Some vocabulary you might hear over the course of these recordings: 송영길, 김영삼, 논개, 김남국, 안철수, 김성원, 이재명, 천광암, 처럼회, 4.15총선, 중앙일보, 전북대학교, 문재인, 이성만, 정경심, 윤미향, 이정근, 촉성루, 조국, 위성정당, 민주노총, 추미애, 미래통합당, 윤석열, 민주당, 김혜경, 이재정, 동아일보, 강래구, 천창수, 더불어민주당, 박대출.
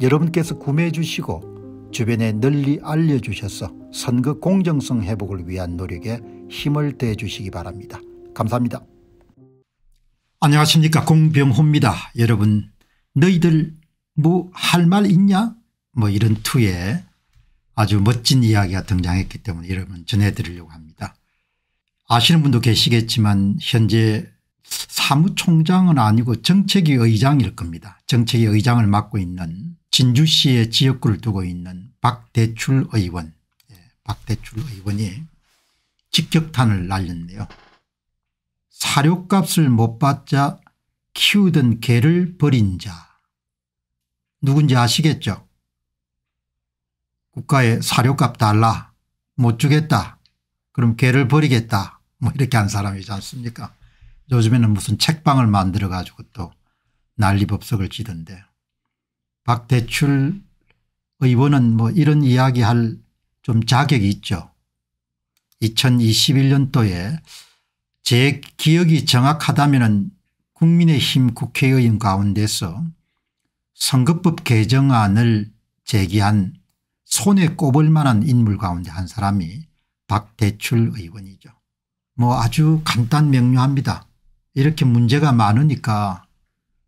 여러분께서 구매해 주시고 주변에 널리 알려주셔서 선거 공정성 회복을 위한 노력에 힘을 더해 주시기 바랍니다. 감사합니다. 안녕하십니까, 공병호입니다. 여러분, 너희들 뭐 할 말 있냐? 뭐 이런 투에 아주 멋진 이야기가 등장했기 때문에 여러분 전해드리려고 합니다. 아시는 분도 계시겠지만 현재 사무총장은 아니고 정책위 의장일 겁니다. 정책위 의장을 맡고 있는 진주시의 지역구를 두고 있는 박대출 의원, 박대출 의원이 직격탄을 날렸네요. 사료값을 못 받자 키우던 개를 버린 자. 누군지 아시겠죠? 국가에 사료값 달라, 못 주겠다, 그럼 개를 버리겠다, 뭐 이렇게 한 사람이지 않습니까? 요즘에는 무슨 책방을 만들어 가지고 또 난리법석을 지던데, 박대출 의원은 뭐 이런 이야기할 좀 자격이 있죠. 2021년도에 제 기억이 정확하다면 국민의힘 국회의원 가운데서 선거법 개정안을 제기한 손에 꼽을 만한 인물 가운데 한 사람이 박대출 의원이죠. 뭐 아주 간단 명료합니다. 이렇게 문제가 많으니까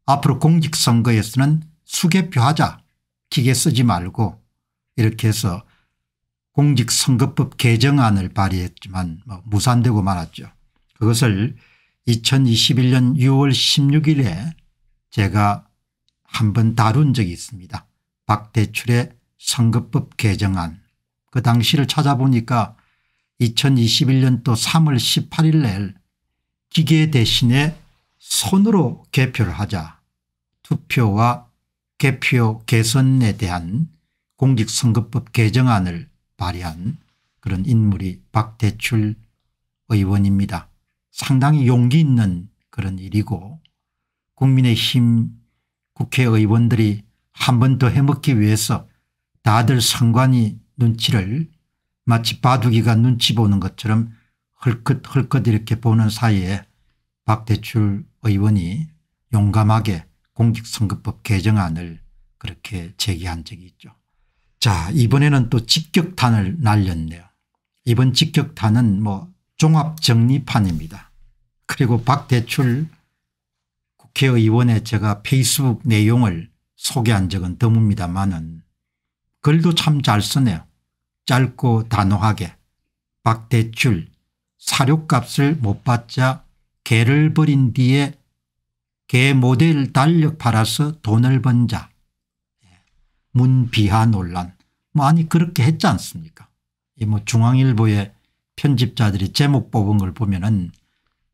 앞으로 공직선거에서는 수개표하자, 기계 쓰지 말고, 이렇게 해서 공직선거법 개정안을 발의했지만 뭐 무산되고 말았죠. 그것을 2021년 6월 16일에 제가 한번 다룬 적이 있습니다. 박대출의 선거법 개정안. 그 당시를 찾아보니까 2021년도 3월 18일 날 기계 대신에 손으로 개표를 하자, 투표와 개표 개선에 대한 공직선거법 개정안을 발의한 그런 인물이 박대출 의원입니다. 상당히 용기 있는 그런 일이고, 국민의힘 국회의원들이 한 번 더 해먹기 위해서 다들 선관위 눈치를 마치 바둑이가 눈치 보는 것처럼 헐끗헐끗 이렇게 보는 사이에 박대출 의원이 용감하게 공직선거법 개정안을 그렇게 제기한 적이 있죠. 자, 이번에는 또 직격탄을 날렸네요. 이번 직격탄은 뭐 종합정리판입니다. 그리고 박대출 국회의원의 제가 페이스북 내용을 소개한 적은 드뭅니다마는 글도 참 잘 쓰네요. 짧고 단호하게 박대출 사료값을 못 받자 개를 버린 뒤에 개 모델 달력 팔아서 돈을 번 자, 문비하 논란, 뭐 아니 그렇게 했지 않습니까? 이 뭐 중앙일보의 편집자들이 제목 뽑은 걸 보면은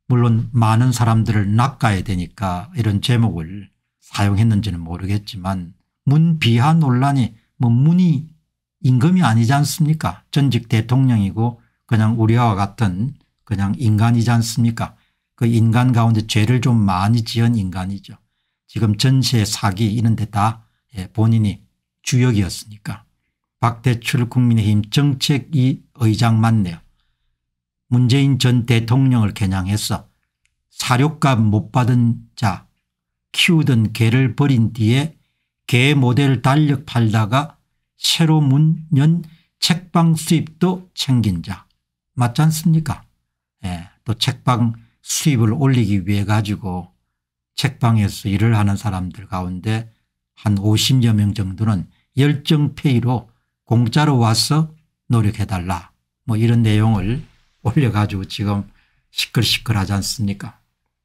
물론 많은 사람들을 낚아야 되니까 이런 제목을 사용했는지는 모르겠지만 문비하 논란이 뭐 문이 임금이 아니지 않습니까? 전직 대통령이고 그냥 우리와 같은 그냥 인간이지 않습니까? 그 인간 가운데 죄를 좀 많이 지은 인간이죠. 지금 전세 사기 이런 데 다 본인이 주역이었으니까. 박대출 국민의힘 정책위 의장 맞네요. 문재인 전 대통령을 겨냥해서 사료값 못 받은 자, 키우던 개를 버린 뒤에 개 모델 달력 팔다가 새로 문 연 책방 수입도 챙긴 자. 맞지 않습니까? 예, 또 책방 수입을 올리기 위해 가지고 책방에서 일을 하는 사람들 가운데 한 50여 명 정도는 열정페이로 공짜로 와서 노력해달라, 뭐 이런 내용을 올려가지고 지금 시끌시끌하지 않습니까?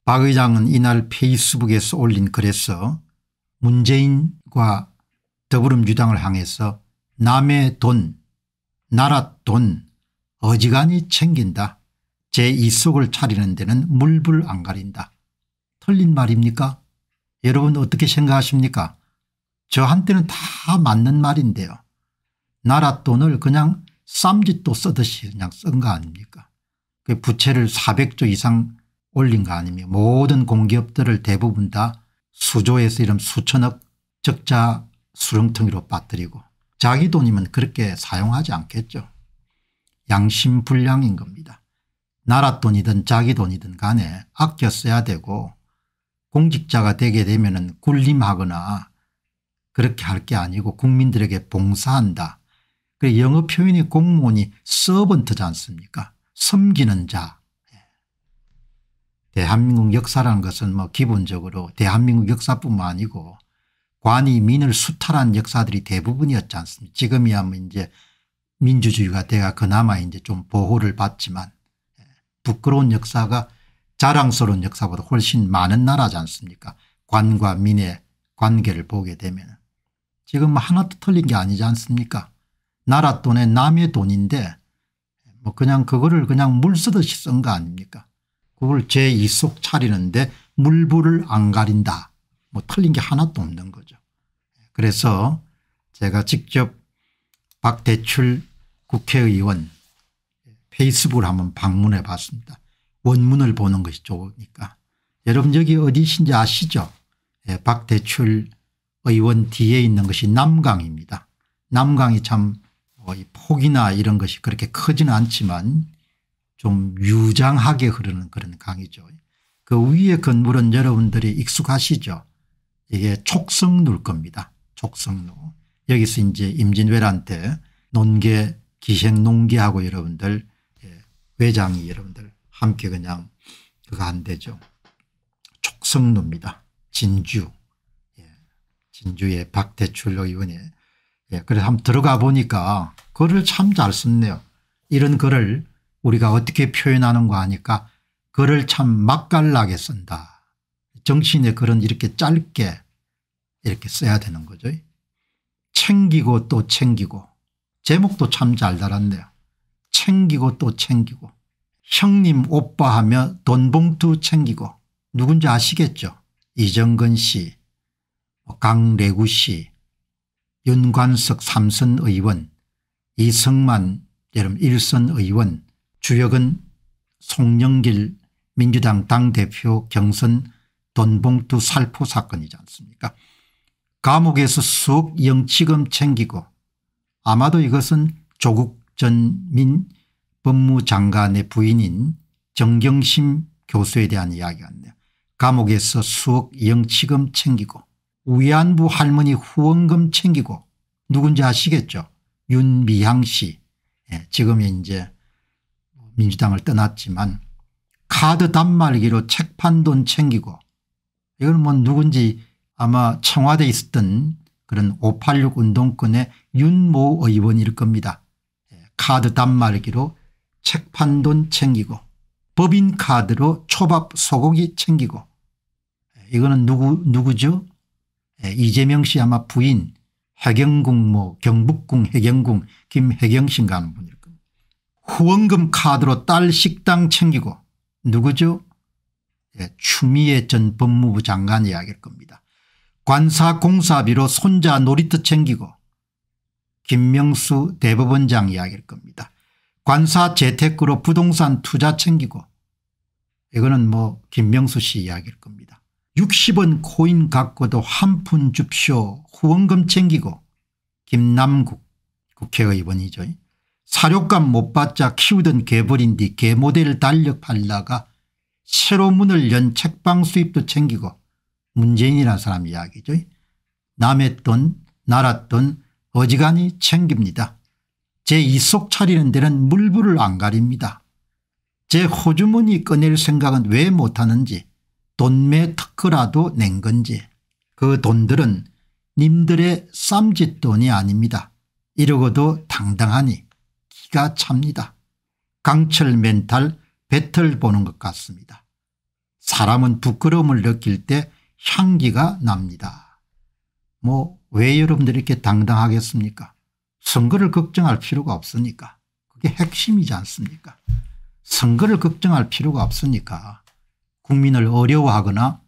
박 의장은 이날 페이스북에서 올린 글에서 문재인과 더불어민주당을 향해서 남의 돈, 나라 돈 어지간히 챙긴다. 제2속을 차리는 데는 물불 안 가린다. 틀린 말입니까? 여러분 어떻게 생각하십니까? 저한테는 다 맞는 말인데요. 나라 돈을 그냥 쌈짓도 쓰듯이 그냥 쓴 거 아닙니까? 그 부채를 400조 이상 올린 거 아닙니까? 모든 공기업들을 대부분 다 수조에서 이런 수천억 적자 수렁텅이로 빠뜨리고 자기 돈이면 그렇게 사용하지 않겠죠. 양심 불량인 겁니다. 나라 돈이든 자기 돈이든 간에 아껴 써야 되고 공직자가 되게 되면은 군림하거나 그렇게 할 게 아니고 국민들에게 봉사한다. 그 영어 표현이 공무원이 서번트지 않습니까? 섬기는 자. 대한민국 역사라는 것은 뭐 기본적으로 대한민국 역사뿐만 아니고 관이 민을 수탈한 역사들이 대부분이었지 않습니까? 지금이야 뭐 이제 민주주의가 돼가 그나마 이제 좀 보호를 받지만 부끄러운 역사가 자랑스러운 역사보다 훨씬 많은 나라지 않습니까? 관과 민의 관계를 보게 되면 지금 뭐 하나도 틀린 게 아니지 않습니까? 나라 돈에 남의 돈인데 뭐 그냥 그거를 그냥 물 쓰듯이 쓴 거 아닙니까? 그걸 제2속 차리는데 물불을 안 가린다. 뭐 틀린 게 하나도 없는 거죠. 그래서 제가 직접 박대출 국회의원 페이스북을 한번 방문해 봤습니다. 원문을 보는 것이 좋으니까. 여러분 여기 어디신지 아시죠? 예, 박대출 의원 뒤에 있는 것이 남강입니다. 남강이 참 폭이나 이런 것이 그렇게 크지는 않지만 좀 유장하게 흐르는 그런 강이죠. 그 위에 건물은 여러분들이 익숙하시죠. 이게 촉성루일 겁니다. 촉성루. 여기서 이제 임진왜란 때 논개 기생 논개하고 여러분들 회장이 여러분들 함께 그냥 그거 안 되죠. 촉성루입니다. 진주. 예. 진주의 박대출 의원이. 예. 그래서 한번 들어가 보니까 글을 참 잘 썼네요. 이런 글을 우리가 어떻게 표현하는 거 아니까 글을 참 맛깔나게 쓴다. 정치인의 글은 이렇게 짧게 이렇게 써야 되는 거죠. 챙기고 또 챙기고. 제목도 참 잘 달았네요. 챙기고 또 챙기고. 형님 오빠 하며 돈봉투 챙기고. 누군지 아시겠죠? 이정근 씨, 강래구 씨, 윤관석 삼선 의원, 이성만 여러분 1선 의원, 주역은 송영길 민주당 당대표 경선 돈봉투 살포 사건이지 않습니까? 감옥에서 쑥 영치금 챙기고 아마도 이것은 조국 전 민 법무장관의 부인인 정경심 교수에 대한 이야기 같네요. 감옥에서 수억 영치금 챙기고 위안부 할머니 후원금 챙기고 누군지 아시겠죠? 윤미향 씨. 예, 지금 이제 민주당을 떠났지만 카드 단말기로 책판돈 챙기고 이건 뭐 누군지 아마 청와대에 있었던 그런 586 운동권의 윤모 의원일 겁니다. 예, 카드 단말기로 책판돈 챙기고 법인카드로 초밥 소고기 챙기고 이거는 누구죠? 이재명 씨 아마 부인 해경궁 뭐 경북궁 해경궁 김혜경 씨인가 하는 분일 겁니다. 후원금 카드로 딸 식당 챙기고 누구죠? 예, 추미애 전 법무부 장관 이야기일 겁니다. 관사 공사비로 손자 놀이터 챙기고 김명수 대법원장 이야기일 겁니다. 관사 재테크로 부동산 투자 챙기고 이거는 뭐 김명수 씨 이야기일 겁니다. 60원 코인 갖고도 한 푼 줍쇼 후원금 챙기고 김남국 국회의원이죠. 사료값 못 받자 키우던 개벌인 뒤 개모델 달력 팔다가 새로 문을 연 책방 수입도 챙기고 문재인이라는 사람 이야기죠. 남의 돈 나라 돈 어지간히 챙깁니다. 제 이속 차리는 데는 물불을 안 가립니다. 제 호주머니 꺼낼 생각은 왜 못하는지 돈매 특허라도 낸 건지 그 돈들은 님들의 쌈짓돈이 아닙니다. 이러고도 당당하니 기가 찹니다. 강철 멘탈 배틀 보는 것 같습니다. 사람은 부끄러움을 느낄 때 향기가 납니다. 뭐 왜 여러분들이 이렇게 당당하겠습니까? 선거를 걱정할 필요가 없으니까. 그게 핵심이지 않습니까? 선거를 걱정할 필요가 없으니까 국민을 어려워하거나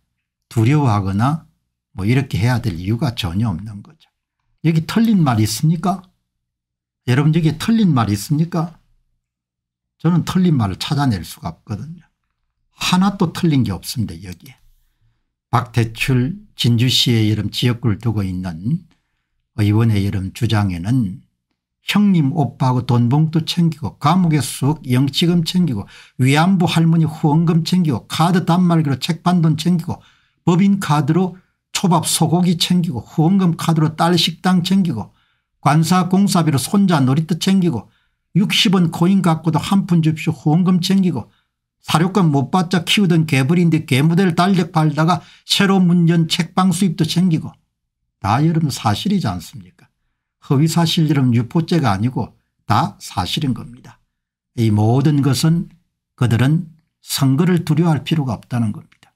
두려워하거나 뭐 이렇게 해야 될 이유가 전혀 없는 거죠. 여기 틀린 말 있습니까? 여러분 여기 틀린 말 있습니까? 저는 틀린 말을 찾아낼 수가 없거든요. 하나도 틀린 게 없습니다. 여기에 박대출 진주시의 이름 지역구를 두고 있는 의원의 이름 주장에는 형님 오빠하고 돈 봉투 챙기고 감옥에 쑥 영치금 챙기고 위안부 할머니 후원금 챙기고 카드 단말기로 책반돈 챙기고 법인 카드로 초밥 소고기 챙기고 후원금 카드로 딸 식당 챙기고 관사 공사비로 손자 놀이터 챙기고 60원 코인 갖고도 한 푼 줍쇼 후원금 챙기고 사료값 못 받자 키우던 개불인데 개무대를 달력 팔다가 새로 문 연 책방 수입도 챙기고 다 여러분 사실이지 않습니까? 허위사실 여러분 유포죄가 아니고 다 사실인 겁니다. 이 모든 것은 그들은 선거를 두려워할 필요가 없다는 겁니다.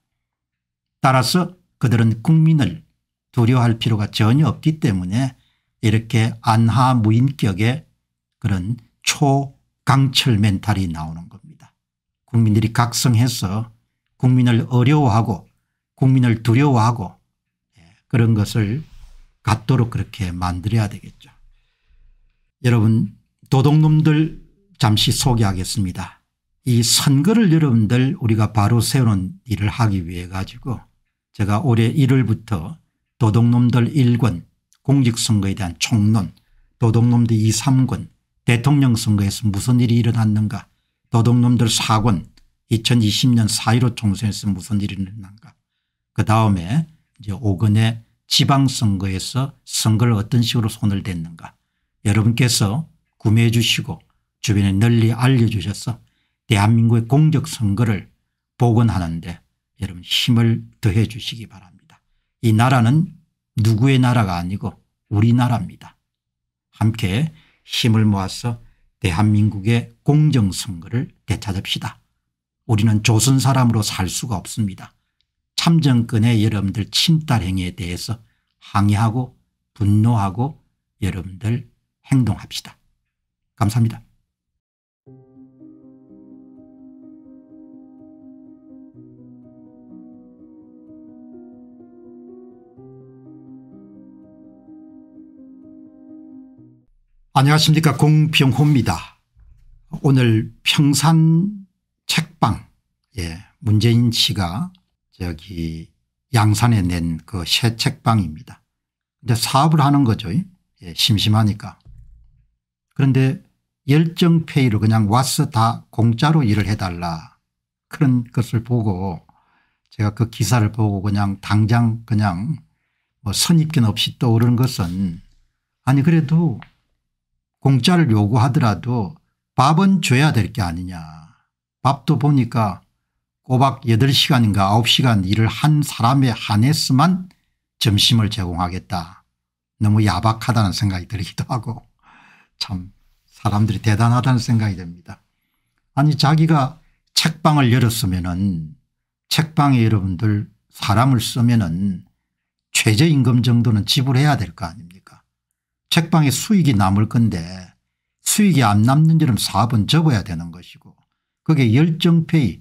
따라서 그들은 국민을 두려워할 필요가 전혀 없기 때문에 이렇게 안하무인격의 그런 초강철 멘탈이 나오는 겁니다. 국민들이 각성해서 국민을 어려워하고 국민을 두려워하고 그런 것을 갖도록 그렇게 만들어야 되겠죠. 여러분 도둑놈들 잠시 소개하겠습니다. 이 선거를 여러분들 우리가 바로 세우는 일을 하기 위해 가지고 제가 올해 1월부터 도둑놈들 1권 공직선거에 대한 총론, 도둑놈들 2, 3권 대통령 선거에서 무슨 일이 일어났는가, 도둑놈들 4권 2020년 4.15 총선에서 무슨 일이 일어났는가, 그다음에 이제 5권의 지방선거에서 선거를 어떤 식으로 손을 댔는가, 여러분께서 구매해 주시고 주변에 널리 알려주셔서 대한민국의 공적선거를 복원하는 데 여러분 힘을 더해 주시기 바랍니다. 이 나라는 누구의 나라가 아니고 우리나라입니다. 함께 힘을 모아서 대한민국의 공정선거를 되찾읍시다. 우리는 조선 사람으로 살 수가 없습니다. 참정권의 여러분들 침탈 행위에 대해서 항의하고 분노하고 여러분들 행동합시다. 감사합니다. 안녕하십니까, 공병호입니다. 오늘 평산책방, 문재인 씨가 저기 양산에 낸 그 새 책방입니다. 근데 사업을 하는 거죠. 심심하니까. 그런데 열정페이로 그냥 와서 다 공짜로 일을 해달라 그런 것을 보고 제가 그 기사를 보고 그냥 당장 그냥 뭐 선입견 없이 떠오르는 것은, 아니 그래도 공짜를 요구하더라도 밥은 줘야 될 게 아니냐. 밥도 보니까 꼬박 8시간인가 9시간 일을 한 사람에 한해서만 점심을 제공하겠다. 너무 야박하다는 생각이 들기도 하고 참 사람들이 대단하다는 생각이 듭니다. 아니 자기가 책방을 열었으면은 책방에 여러분들 사람을 쓰면은 최저임금 정도는 지불해야 될 거 아닙니까? 책방에 수익이 남을 건데 수익이 안 남는 점은 사업은 접어야 되는 것이고 그게 열정페이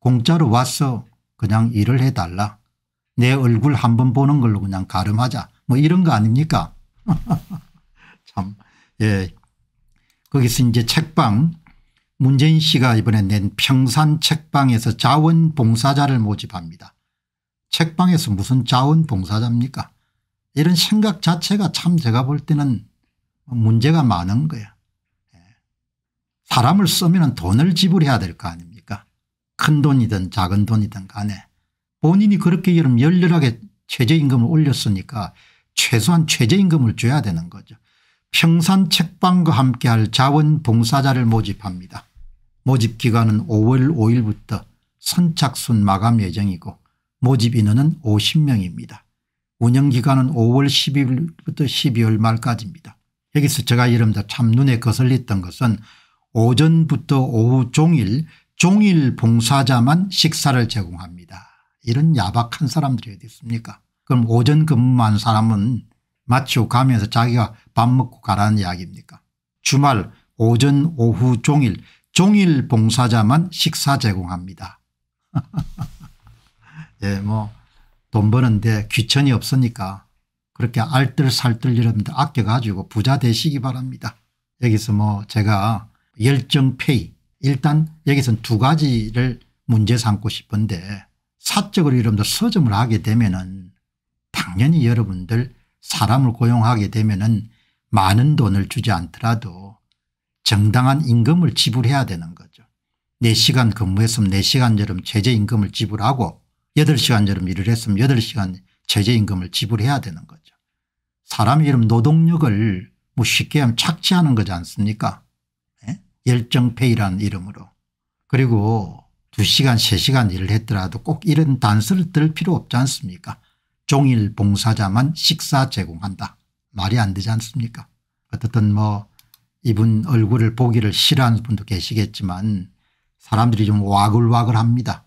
공짜로 와서 그냥 일을 해달라, 내 얼굴 한번 보는 걸로 그냥 가름하자 뭐 이런 거 아닙니까? 참, 예. 거기서 이제 책방, 문재인 씨가 이번에 낸 평산 책방에서 자원봉사자를 모집합니다. 책방에서 무슨 자원봉사자입니까? 이런 생각 자체가 참 제가 볼 때는 문제가 많은 거야. 사람을 쓰면 돈을 지불해야 될 거 아닙니까? 큰 돈이든 작은 돈이든 간에 본인이 그렇게 여러분 열렬하게 최저임금을 올렸으니까 최소한 최저임금을 줘야 되는 거죠. 평산 책방과 함께할 자원봉사자를 모집합니다. 모집기간은 5월 5일부터 선착순 마감 예정이고 모집인원은 50명입니다. 운영기간은 5월 10일부터 12월 말까지입니다. 여기서 제가 여러분들 참 눈에 거슬렸던 것은 오전부터 오후 종일 봉사자만 식사를 제공합니다. 이런 야박한 사람들이 어디 있습니까? 그럼 오전 근무한 사람은 마치고 가면서 자기가 밥 먹고 가라는 이야기입니까? 주말 오전 오후 종일 봉사자만 식사 제공합니다. 예, 뭐 돈 버는데 귀천이 없으니까 그렇게 알뜰살뜰 이럽니다. 아껴가지고 부자 되시기 바랍니다. 여기서 뭐 제가 열정페이, 일단 여기서는 두 가지를 문제 삼고 싶은데, 사적으로 여러분들 서점을 하게 되면은 당연히 여러분들 사람을 고용하게 되면은 많은 돈을 주지 않더라도 정당한 임금을 지불해야 되는 거죠. 4시간 근무했으면 4시간 여름 최저임금을 지불하고 8시간 여름 일을 했으면 8시간 최저임금을 지불해야 되는 거죠. 사람이 이런 노동력을 뭐 쉽게 하면 착취하는 거지 않습니까? 예? 열정페이라는 이름으로. 그리고 2시간 3시간 일을 했더라도 꼭 이런 단서를 들 필요 없지 않습니까? 종일 봉사자만 식사 제공한다. 말이 안 되지 않습니까? 어쨌든 뭐 이분 얼굴을 보기를 싫어하는 분도 계시겠지만 사람들이 좀 와글와글합니다.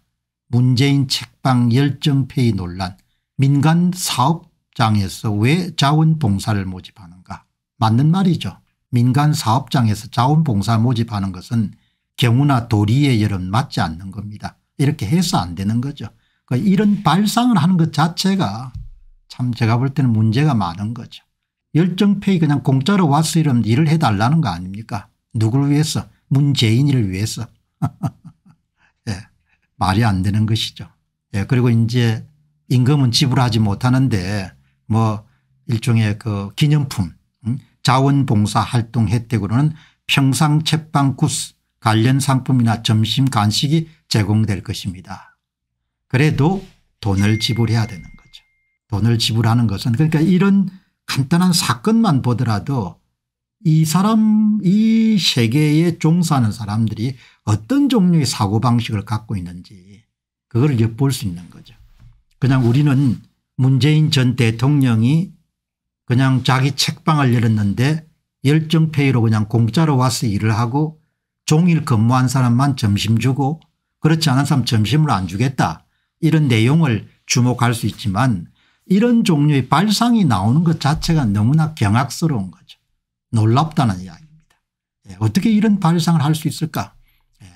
문재인 책방 열정페이 논란, 민간 사업장에서 왜 자원봉사를 모집하는가. 맞는 말이죠. 민간 사업장에서 자원봉사 모집하는 것은 경우나 도리에 여러분 맞지 않는 겁니다. 이렇게 해서 안 되는 거죠. 그러니까 이런 발상을 하는 것 자체가 참 제가 볼 때는 문제가 많은 거죠. 열정페이 그냥 공짜로 와서 이러면 일을 해달라는 거 아닙니까? 누구를 위해서? 문재인을 위해서. 예, 말이 안 되는 것이죠. 예, 그리고 이제 임금은 지불하지 못하는데 뭐 일종의 그 기념품, 자원봉사 활동 혜택으로는 평상책방 구스 관련 상품이나 점심 간식이 제공될 것입니다. 그래도 돈을 지불해야 되는 거죠. 돈을 지불하는 것은, 그러니까 이런 간단한 사건만 보더라도 이 사람, 이 세계에 종사하는 사람들이 어떤 종류의 사고방식을 갖고 있는지 그걸 엿볼 수 있는 거죠. 그냥 우리는 문재인 전 대통령이 그냥 자기 책방을 열었는데 열정페이로 그냥 공짜로 와서 일을 하고 종일 근무한 사람만 점심 주고 그렇지 않은 사람 점심을 안 주겠다, 이런 내용을 주목할 수 있지만 이런 종류의 발상이 나오는 것 자체가 너무나 경악스러운 거죠. 놀랍다는 이야기입니다. 예, 어떻게 이런 발상을 할 수 있을까. 예.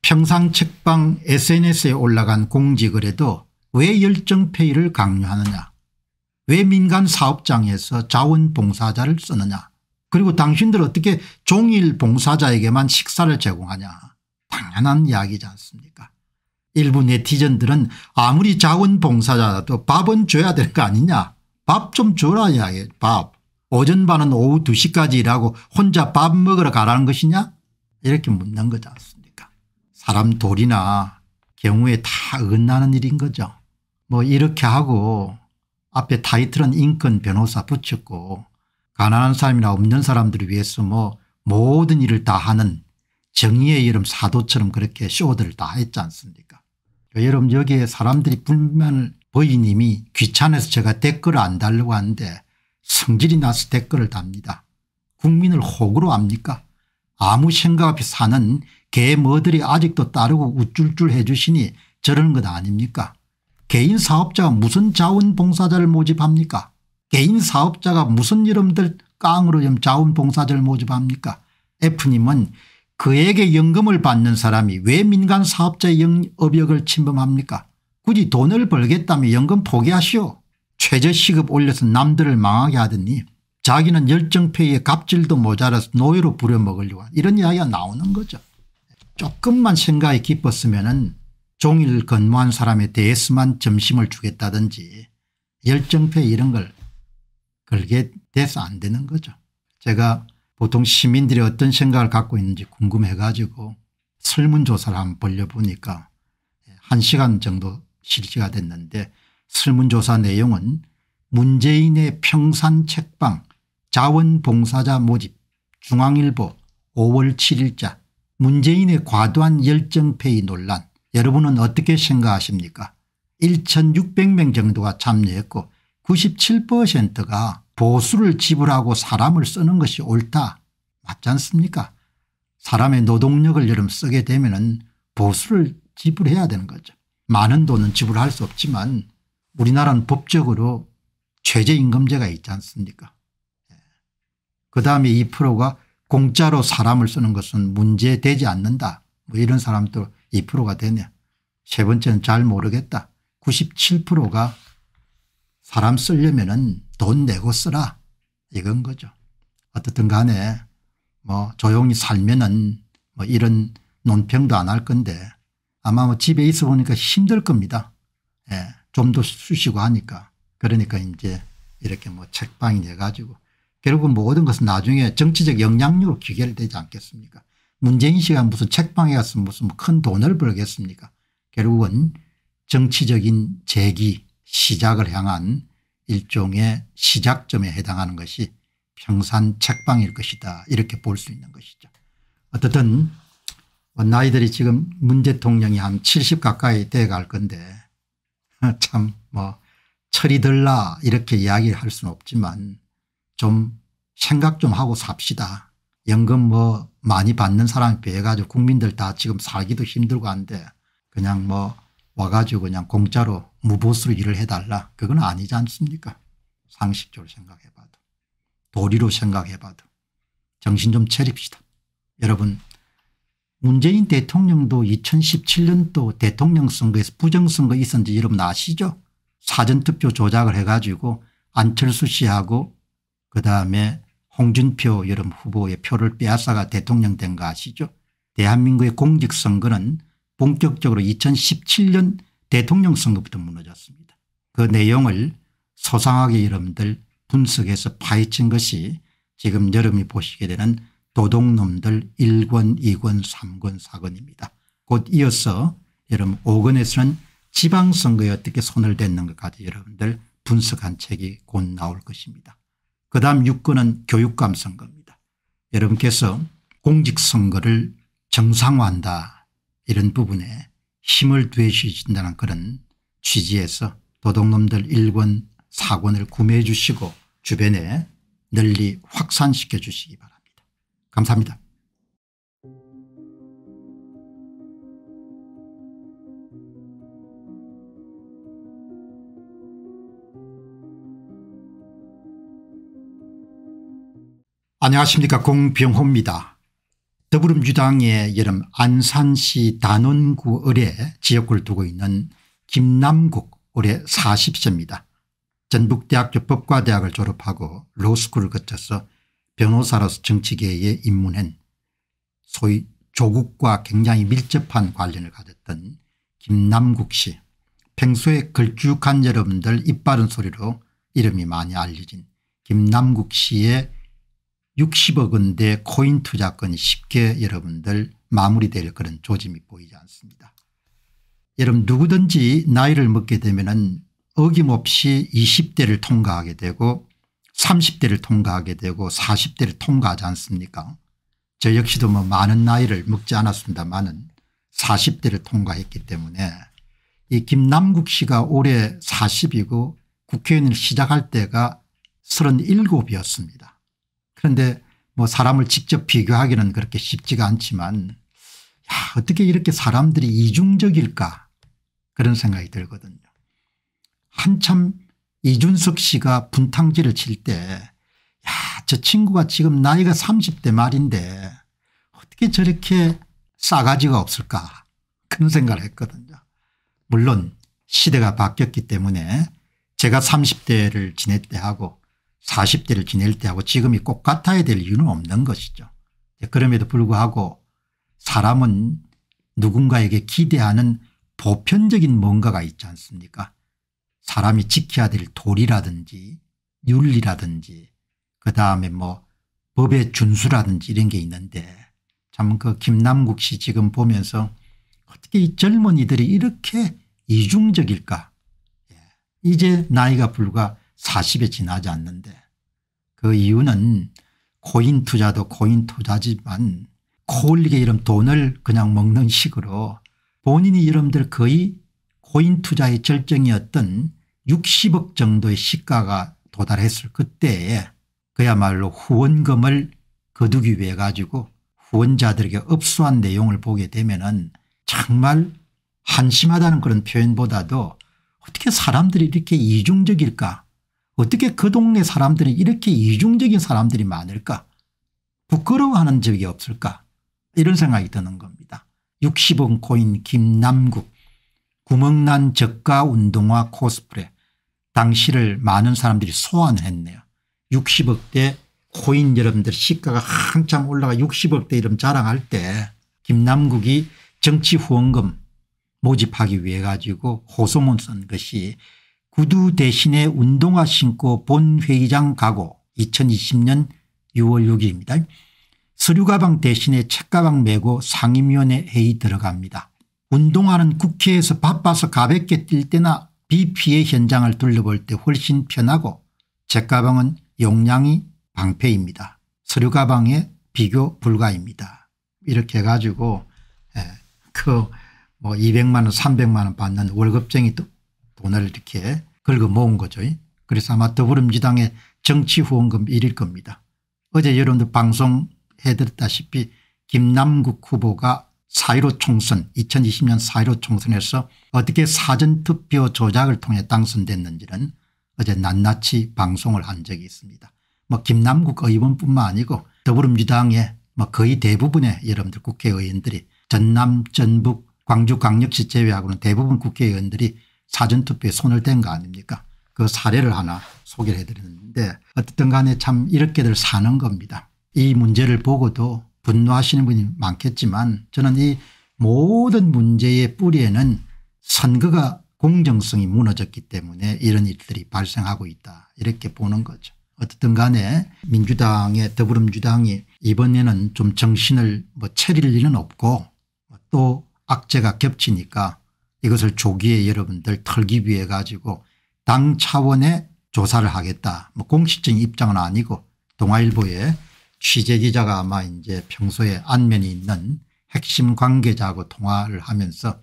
평상책방 SNS에 올라간 공지글에도 왜 열정페이를 강요하느냐, 왜 민간 사업장에서 자원봉사자를 쓰느냐, 그리고 당신들 어떻게 종일 봉사자에게만 식사를 제공하냐. 당연한 이야기지 않습니까? 일부 네티즌들은 아무리 자원봉사자라도 밥은 줘야 될 거 아니냐. 밥 좀 줘라 이야기. 밥. 오전반은 오후 2시까지 일하고 혼자 밥 먹으러 가라는 것이냐. 이렇게 묻는 거지 않습니까? 사람 도리나 경우에 다 어긋나는 일인 거죠. 뭐 이렇게 하고 앞에 타이틀은 인권 변호사 붙였고, 가난한 사람이나 없는 사람들을 위해서 뭐 모든 일을 다 하는 정의의 이름 사도처럼 그렇게 쇼들을 다 했지 않습니까? 여러분, 여기에 사람들이 불만을 보인 님이 귀찮아서 제가 댓글을 안 달려고 하는데 성질이 나서 댓글을 답니다. 국민을 호구로 합니까? 아무 생각 없이 사는 개머들이 아직도 따르고 우쭐쭐 해 주시니 저러는 것 아닙니까? 개인 사업자가 무슨 자원봉사자를 모집합니까? 개인 사업자가 무슨 이름들 깡으로 좀 자원봉사자를 모집합니까? F님은 그에게 연금을 받는 사람이 왜 민간 사업자의 업역을 침범합니까? 굳이 돈을 벌겠다며 연금 포기하시오. 최저시급 올려서 남들을 망하게 하더니 자기는 열정페이에 갑질도 모자라서 노예로 부려먹으려고 하는, 이런 이야기가 나오는 거죠. 조금만 생각이 깊었으면은 종일 근무한 사람에 대해서만 점심을 주겠다든지 열정페이 이런 걸 그게 돼서 안 되는 거죠. 제가 보통 시민들이 어떤 생각을 갖고 있는지 궁금해 가지고 설문조사를 한번 벌려보니까 1시간 정도 실시가 됐는데, 설문조사 내용은 문재인의 평산책방 자원봉사자 모집, 중앙일보 5월 7일자 문재인의 과도한 열정페이 논란, 여러분은 어떻게 생각하십니까? 1600명 정도가 참여했고 97%가 보수를 지불하고 사람을 쓰는 것이 옳다. 맞지 않습니까? 사람의 노동력을 여름 쓰게 되면 보수를 지불해야 되는 거죠. 많은 돈은 지불할 수 없지만 우리나라는 법적으로 최저임금제가 있지 않습니까? 예. 그다음에 2%가 공짜로 사람을 쓰는 것은 문제되지 않는다. 뭐 이런 사람도 2%가 되냐. 세 번째는 잘 모르겠다. 97%가 사람 쓰려면은 돈 내고 쓰라 이건 거죠. 어떻든 간에 뭐 조용히 살면은 뭐 이런 논평도 안 할 건데 아마 뭐 집에 있어 보니까 힘들 겁니다. 예. 좀 더 쉬시고 하니까. 그러니까 이제 이렇게 뭐 책방이 돼가지고 결국은 모든 것은 나중에 정치적 영향력으로 귀결되지 않겠습니까? 문재인 씨가 무슨 책방에 가서 무슨 큰 돈을 벌겠습니까? 결국은 정치적인 재기 시작을 향한 일종의 시작점에 해당하는 것이 평산 책방일 것이다 이렇게 볼 수 있는 것이죠. 어쨌든 나이들이 지금 문 대통령이 한 70 가까이 돼 갈 건데 참 뭐 철이 들라 이렇게 이야기를 할 수는 없지만 좀 생각 좀 하고 삽시다. 연금 뭐 많이 받는 사람에 비해 가지고 국민들 다 지금 살기도 힘들고 한데 그냥 뭐 와가지고 그냥 공짜로 무보수로 일을 해달라 그건 아니지 않습니까? 상식적으로 생각해봐도 도리로 생각해봐도 정신 좀 차립시다. 여러분 문재인 대통령도 2017년도 대통령 선거에서 부정선거 있었는지 여러분 아시죠? 사전투표 조작을 해가지고 안철수 씨하고 그다음에 홍준표 여러분 후보의 표를 빼앗아가 대통령 된 거 아시죠? 대한민국의 공직선거는 본격적으로 2017년 대통령 선거부터 무너졌습니다. 그 내용을 소상하게 여러분들 분석해서 파헤친 것이 지금 여러분이 보시게 되는 도둑놈들 1권 2권 3권 4권입니다. 곧 이어서 여러분 5권에서는 지방선거에 어떻게 손을 댔는가까지 여러분들 분석한 책이 곧 나올 것입니다. 그다음 6권은 교육감 선거입니다. 여러분께서 공직선거를 정상화한다 이런 부분에 힘을 되시신다는 그런 취지에서 도둑놈들 1권 4권을 구매해 주시고 주변에 널리 확산시켜 주시기 바랍니다. 감사합니다. 안녕하십니까. 공병호입니다. 더불어민주당의 여름 안산시 단원구 을에 지역구를 두고 있는 김남국 올해 40세입니다. 전북대학교 법과대학을 졸업하고 로스쿨을 거쳐서 변호사로서 정치계에 입문한 소위 조국과 굉장히 밀접한 관련을 가졌던 김남국 씨. 평소에 걸쭉한 여러분들 입 바른 소리로 이름이 많이 알려진 김남국 씨의 60억 원대 코인 투자건이 쉽게 여러분들 마무리될 그런 조짐이 보이지 않습니다. 여러분 누구든지 나이를 먹게 되면은 어김없이 20대를 통과하게 되고 30대를 통과하게 되고 40대를 통과하지 않습니까? 저 역시도 뭐 많은 나이를 먹지 않았습니다만은 40대를 통과했기 때문에 이 김남국 씨가 올해 40이고 국회의원을 시작할 때가 37이었습니다. 그런데 뭐 사람을 직접 비교하기는 그렇게 쉽지가 않지만 야, 어떻게 이렇게 사람들이 이중적일까 그런 생각이 들거든요. 한참 이준석 씨가 분탕질을 칠 때 야, 저 친구가 지금 나이가 30대 말인데 어떻게 저렇게 싸가지가 없을까 그런 생각을 했거든요. 물론 시대가 바뀌었기 때문에 제가 30대를 지낼 때 하고 40대를 지낼 때하고 지금이 꼭 같아야 될 이유는 없는 것이죠. 그럼에도 불구하고 사람은 누군가에게 기대하는 보편적인 뭔가가 있지 않습니까? 사람이 지켜야 될 도리라든지 윤리라든지 그다음에 뭐 법의 준수라든지 이런 게 있는데 참 그 김남국 씨 지금 보면서 어떻게 이 젊은이들이 이렇게 이중적일까. 이제 나이가 불과 40에 지나지 않는데 그 이유는 코인 투자도 코인 투자지만 코흘리게 이런 돈을 그냥 먹는 식으로 본인이 여러분들 거의 코인 투자의 절정이었던 60억 정도의 시가가 도달했을 그때에 그야말로 후원금을 거두기 위해 가지고 후원자들에게 업수한 내용을 보게 되면은 정말 한심하다는 그런 표현보다도 어떻게 사람들이 이렇게 이중적일까. 어떻게 그 동네 사람들이 이렇게 이중적인 사람들이 많을까. 부끄러워하는 적이 없을까 이런 생각이 드는 겁니다. 60억 코인 김남국 구멍난 저가 운동화 코스프레 당시를 많은 사람들이 소환했네요. 60억대 코인 여러분들 시가가 한참 올라가 60억대 이름 자랑할 때 김남국이 정치 후원금 모집하기 위해 가지고 호소문 쓴 것이 구두 대신에 운동화 신고 본회의장 가고 2020년 6월 6일입니다. 서류가방 대신에 책가방 메고 상임위원회 회의 들어갑니다. 운동화는 국회에서 바빠서 가볍게 뛸 때나 비 피해 현장을 둘러볼 때 훨씬 편하고 책가방은 용량이 방패입니다. 서류가방에 비교 불가입니다. 이렇게 해가지고 그 뭐 200만 원 300만 원 받는 월급쟁이 돈을 이렇게 긁어 모은 거죠. 그래서 아마 더불어민주당의 정치 후원금 1일 겁니다. 어제 여러분들 방송해드렸다시피 김남국 후보가 4.15 총선 2020년 4.15 총선에서 어떻게 사전투표 조작을 통해 당선됐는지는 어제 낱낱이 방송을 한 적이 있습니다. 뭐 김남국 의원뿐만 아니고 더불어민주당의 뭐 거의 대부분의 여러분들 국회의원들이 전남 전북 광주 광역시 제외하고는 대부분 국회의원들이 사전투표에 손을 댄 거 아닙니까? 그 사례를 하나 소개를 해드렸는데 어쨌든 간에 참 이렇게들 사는 겁니다. 이 문제를 보고도 분노하시는 분이 많겠지만 저는 이 모든 문제의 뿌리에는 선거가 공정성이 무너졌기 때문에 이런 일들이 발생하고 있다 이렇게 보는 거죠. 어쨌든 간에 민주당의 더불어민주당이 이번에는 좀 정신을 뭐 차릴 일은 없고 또 악재가 겹치니까 이것을 조기에 여러분들 털기 위해 가지고 당 차원의 조사를 하겠다. 뭐 공식적인 입장은 아니고 동아일보에 취재기자가 아마 이제 평소에 안면이 있는 핵심 관계자하고 통화를 하면서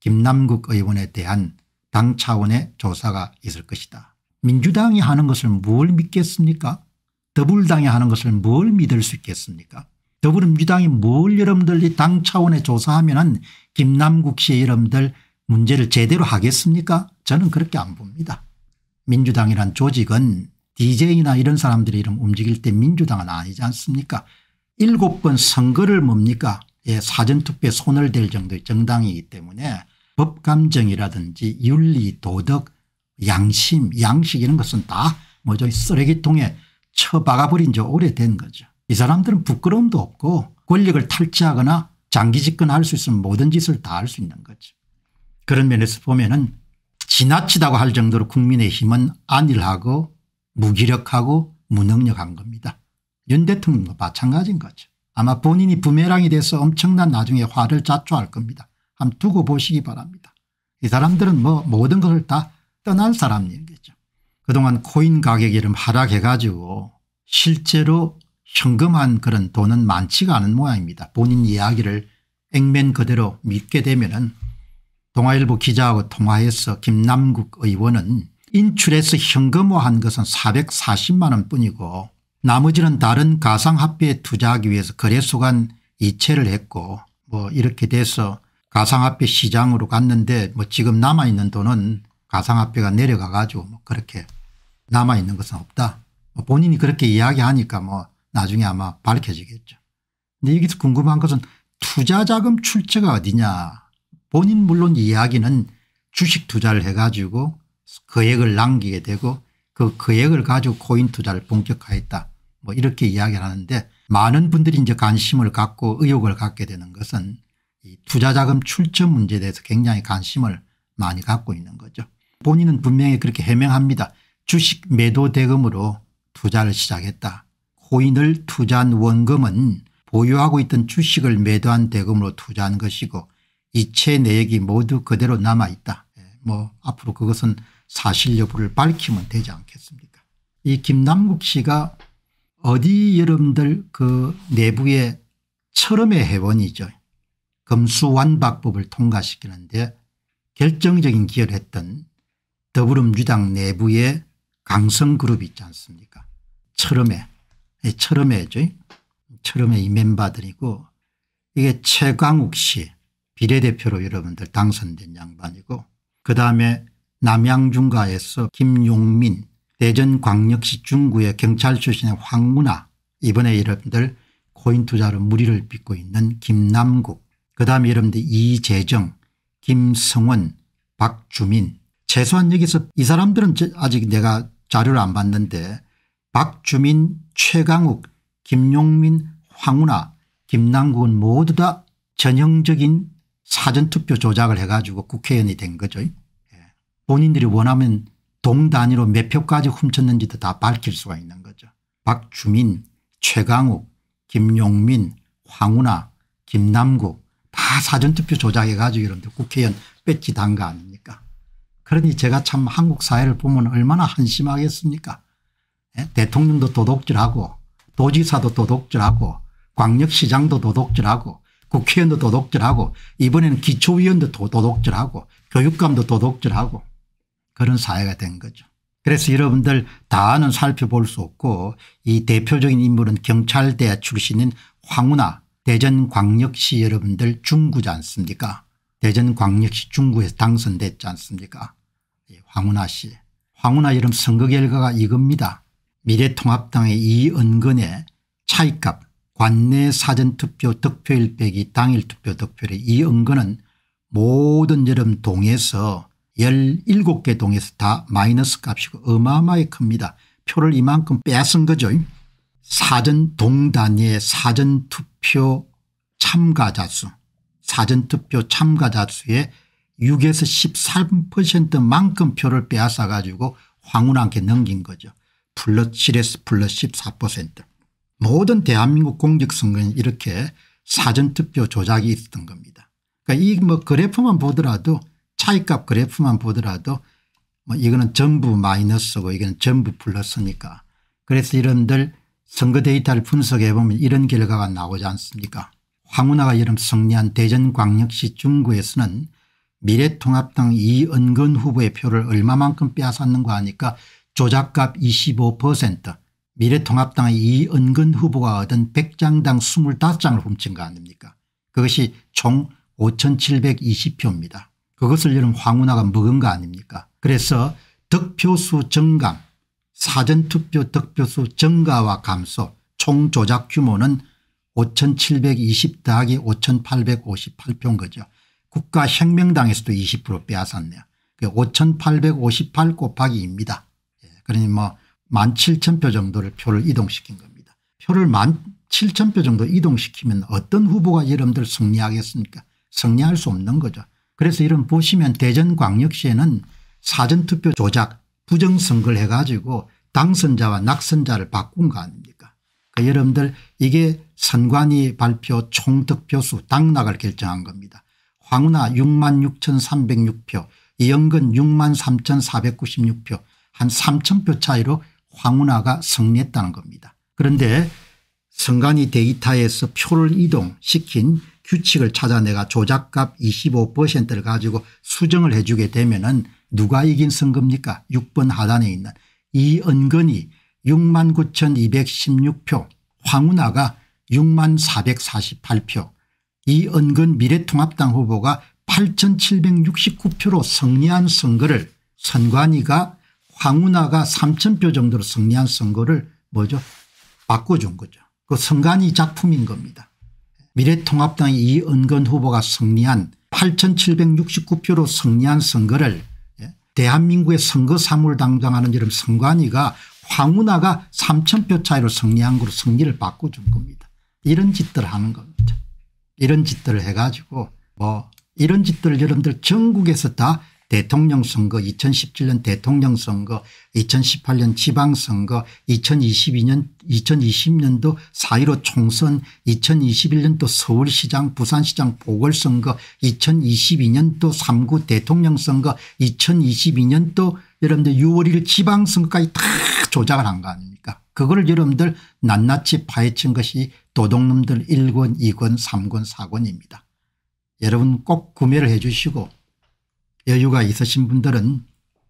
김남국 의원에 대한 당 차원의 조사가 있을 것이다. 민주당이 하는 것을 뭘 믿겠습니까? 더불당이 하는 것을 뭘 믿을 수 있겠습니까? 더불어민주당이 뭘 여러분들이 당 차원의 조사하면은 김남국 씨의 여러분들 문제를 제대로 하겠습니까? 저는 그렇게 안 봅니다. 민주당이란 조직은 DJ나 이런 사람들이 이름 움직일 때 민주당은 아니지 않습니까? 7번 선거를 뭡니까? 예, 사전투표에 손을 댈 정도의 정당이기 때문에 법감정이라든지 윤리, 도덕, 양심, 양식 이런 것은 다 뭐죠? 쓰레기통에 처박아버린 지 오래된 거죠. 이 사람들은 부끄러움도 없고 권력을 탈취하거나 장기 집권할 수 있으면 모든 짓을 다 할 수 있는 거죠. 그런 면에서 보면은 지나치다고 할 정도로 국민의힘은 안일하고 무기력하고 무능력한 겁니다. 윤 대통령도 마찬가지인 거죠. 아마 본인이 부메랑이 돼서 엄청난 나중에 화를 자초할 겁니다. 한번 두고 보시기 바랍니다. 이 사람들은 뭐 모든 것을 다 떠날 사람이겠죠. 그동안 코인 가격이 좀 하락해 가지고 실제로 현금한 그런 돈은 많지가 않은 모양입니다. 본인 이야기를 액면 그대로 믿게 되면은 동아일보 기자하고 통화해서 김남국 의원은 인출해서 현금화한 것은 440만 원뿐이고 나머지는 다른 가상화폐에 투자하기 위해서 거래소 간 이체를 했고 뭐 이렇게 돼서 가상화폐 시장으로 갔는데 뭐 지금 남아있는 돈은 가상화폐가 내려가 가지고 뭐 그렇게 남아있는 것은 없다. 뭐 본인이 그렇게 이야기하니까 뭐 나중에 아마 밝혀지겠죠. 근데 여기서 궁금한 것은 투자자금 출처가 어디냐. 본인 물론 이야기는 주식 투자를 해가지고 거액을 남기게 되고 그 거액을 가지고 코인 투자를 본격화했다. 뭐 이렇게 이야기를 하는데 많은 분들이 이제 관심을 갖고 의혹을 갖게 되는 것은 이 투자자금 출처 문제에 대해서 굉장히 관심을 많이 갖고 있는 거죠. 본인은 분명히 그렇게 해명합니다. 주식 매도 대금으로 투자를 시작했다. 코인을 투자한 원금은 보유하고 있던 주식을 매도한 대금으로 투자한 것이고 이체 내역이 모두 그대로 남아있다. 뭐 앞으로 그것은 사실 여부를 밝히면 되지 않겠습니까? 이 김남국 씨가 어디 여러분들 그 내부의 처럼회 회원이죠. 검수완박법을 통과시키는데 결정적인 기여를 했던 더불어민주당 내부의 강성그룹이 있지 않습니까? 처럼회죠. 처럼회 이 멤버들이고 이게 최강욱 씨 비례대표로 여러분들 당선된 양반이고 그다음에 남양중과에서 김용민 대전광역시 중구의 경찰 출신의 황운하 이번에 여러분들 코인 투자로 물의를 빚고 있는 김남국 그다음에 여러분들 이재정 김성원 박주민 최소한 여기서 이 사람들은 아직 내가 자료를 안 봤는데 박주민, 최강욱, 김용민, 황운하, 김남국은 모두 다 전형적인 사전투표 조작을 해가지고 국회의원이 된 거죠. 본인들이 원하면 동 단위로 몇 표까지 훔쳤는지도 다 밝힐 수가 있는 거죠. 박주민, 최강욱, 김용민, 황운하, 김남국 다 사전투표 조작해가지고 이런데 국회의원 뺏기 단 거 아닙니까? 그러니 제가 참 한국 사회를 보면 얼마나 한심하겠습니까? 대통령도 도둑질하고 도지사도 도둑질하고 광역시장도 도둑질하고 국회의원도 도둑질하고 이번에는 기초위원도 도둑질하고 교육감도 도둑질하고 그런 사회가 된 거죠. 그래서 여러분들 다는 살펴볼 수 없고 이 대표적인 인물은 경찰대 출신인 황운하 대전광역시 여러분들 중구지 않습니까? 대전광역시 중구에서 당선됐지 않습니까? 황운하 씨. 황운하 여러분 선거 결과가 이겁니다. 미래통합당의 이은근의 차이값 관내 사전투표 득표일 빼기 당일 투표 득표율의 이은근은 모든 여름 동에서 17개 동에서 다 마이너스 값이고 어마어마하게 큽니다. 표를 이만큼 뺏은 거죠. 사전 동단위의 사전투표 참가자 수 사전투표 참가자 수의 6에서 13%만큼 표를 빼앗아 가지고 황운하게 넘긴 거죠. +7에서 +14% 모든 대한민국 공직선거는 이렇게 사전투표 조작이 있었던 겁니다. 그러니까 이 뭐 그래프만 보더라도 차이값 그래프만 보더라도 뭐 이거는 전부 마이너스고 이거는 전부 플러스니까. 그래서 이런들 선거 데이터를 분석해 보면 이런 결과가 나오지 않습니까? 황운하가 여름 승리한 대전광역시 중구에서는 미래통합당 이은근 후보의 표를 얼마만큼 빼앗았는가 하니까 조작값 25% 미래통합당의 이은근 후보가 얻은 100장당 25장을 훔친 거 아닙니까? 그것이 총 5,720표입니다. 그것을 여러분 황운하가 먹은 거 아닙니까? 그래서 득표수 증감 사전투표 득표수 증가와 감소 총 조작 규모는 5,720 더하기 5,858표인 거죠. 국가혁명당에서도 20% 빼앗았네요. 5,858 곱하기 2입니다. 그러니 뭐 17,000표 정도를 표를 이동시킨 겁니다. 표를 17,000표 정도 이동시키면 어떤 후보가 여러분들 승리하겠습니까? 승리할 수 없는 거죠. 그래서 이런 보시면 대전광역시에는 사전투표 조작 부정선거를 해가지고 당선자와 낙선자를 바꾼 거 아닙니까? 그러니까 여러분들 이게 선관위 발표 총득표수 당락을 결정한 겁니다. 황운하 66,306표 이정근 63,496표 한 3,000표 차이로 황운하가 승리했다는 겁니다. 그런데 선관위 데이터에서 표를 이동시킨 규칙을 찾아내가 조작값 25%를 가지고 수정을 해 주게 되면 누가 이긴 선거입니까? 6번 하단에 있는 이은근이 69,216표 황운하가 64,448표 이은근 미래통합당 후보가 8,769표로 승리한 선거를 선관위가 황운하가 3,000표 정도로 승리한 선거를 뭐죠? 바꿔준 거죠. 그 선관위 작품인 겁니다. 미래통합당의 이은근 후보가 승리한 8,769표로 승리한 선거를 대한민국의 선거 사무를 담당하는 이런 선관위가 황운하가 3,000표 차이로 승리한 거로 승리를 바꿔준 겁니다. 이런 짓들 하는 겁니다. 이런 짓들을 해가지고 뭐 이런 짓들 여러분들 전국에서 다 대통령 선거 2017년 대통령 선거 2018년 지방선거 2022년 2020년도 4.15 총선 2021년도 서울시장 부산시장 보궐선거 2022년도 3구 대통령 선거 2022년도 여러분들 6월 1일 지방선거까지 다 조작을 한 거 아닙니까? 그걸 여러분들 낱낱이 파헤친 것이 도둑놈들 1권 2권 3권 4권입니다. 여러분 꼭 구매를 해 주시고 여유가 있으신 분들은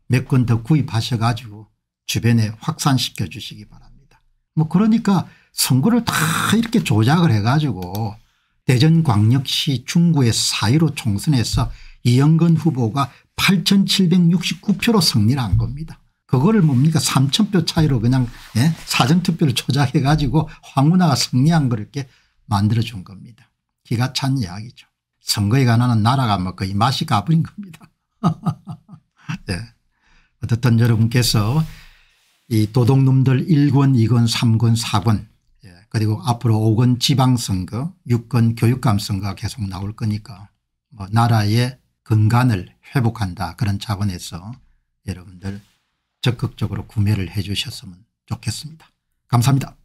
몇 권 더 구입하셔 가지고 주변에 확산시켜 주시기 바랍니다. 뭐 그러니까 선거를 다 이렇게 조작을 해 가지고 대전광역시 중구의 4.15 총선에서 이정근 후보가 8,769표로 승리를 한 겁니다. 그거를 뭡니까 3,000표 차이로 그냥 예? 사전투표를 조작해 가지고 황운하가 승리한 걸 이렇게 만들어 준 겁니다. 기가 찬 이야기죠. 선거에 관한 나라가 뭐 거의 맛이 가버린 겁니다. 네. 어쨌든 여러분께서 이 도둑놈들 1권 2권 3권 4권 그리고 앞으로 5권 지방선거 6권 교육감 선거가 계속 나올 거니까 뭐 나라의 건강을 회복한다 그런 차원에서 여러분들 적극적으로 구매를 해 주셨으면 좋겠습니다. 감사합니다.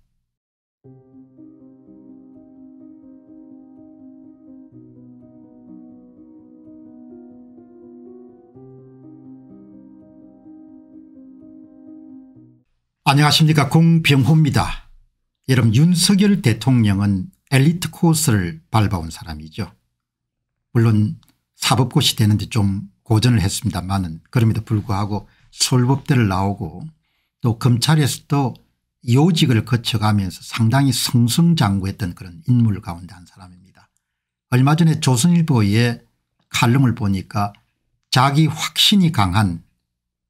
안녕하십니까, 공병호입니다. 여러분, 윤석열 대통령은 엘리트 코스를 밟아온 사람이죠. 물론 사법고시 되는데 좀 고전을 했습니다만은 그럼에도 불구하고 서울법대를 나오고 또 검찰에서도 요직을 거쳐가면서 상당히 승승장구했던 그런 인물 가운데 한 사람입니다. 얼마 전에 조선일보의 칼럼을 보니까 자기 확신이 강한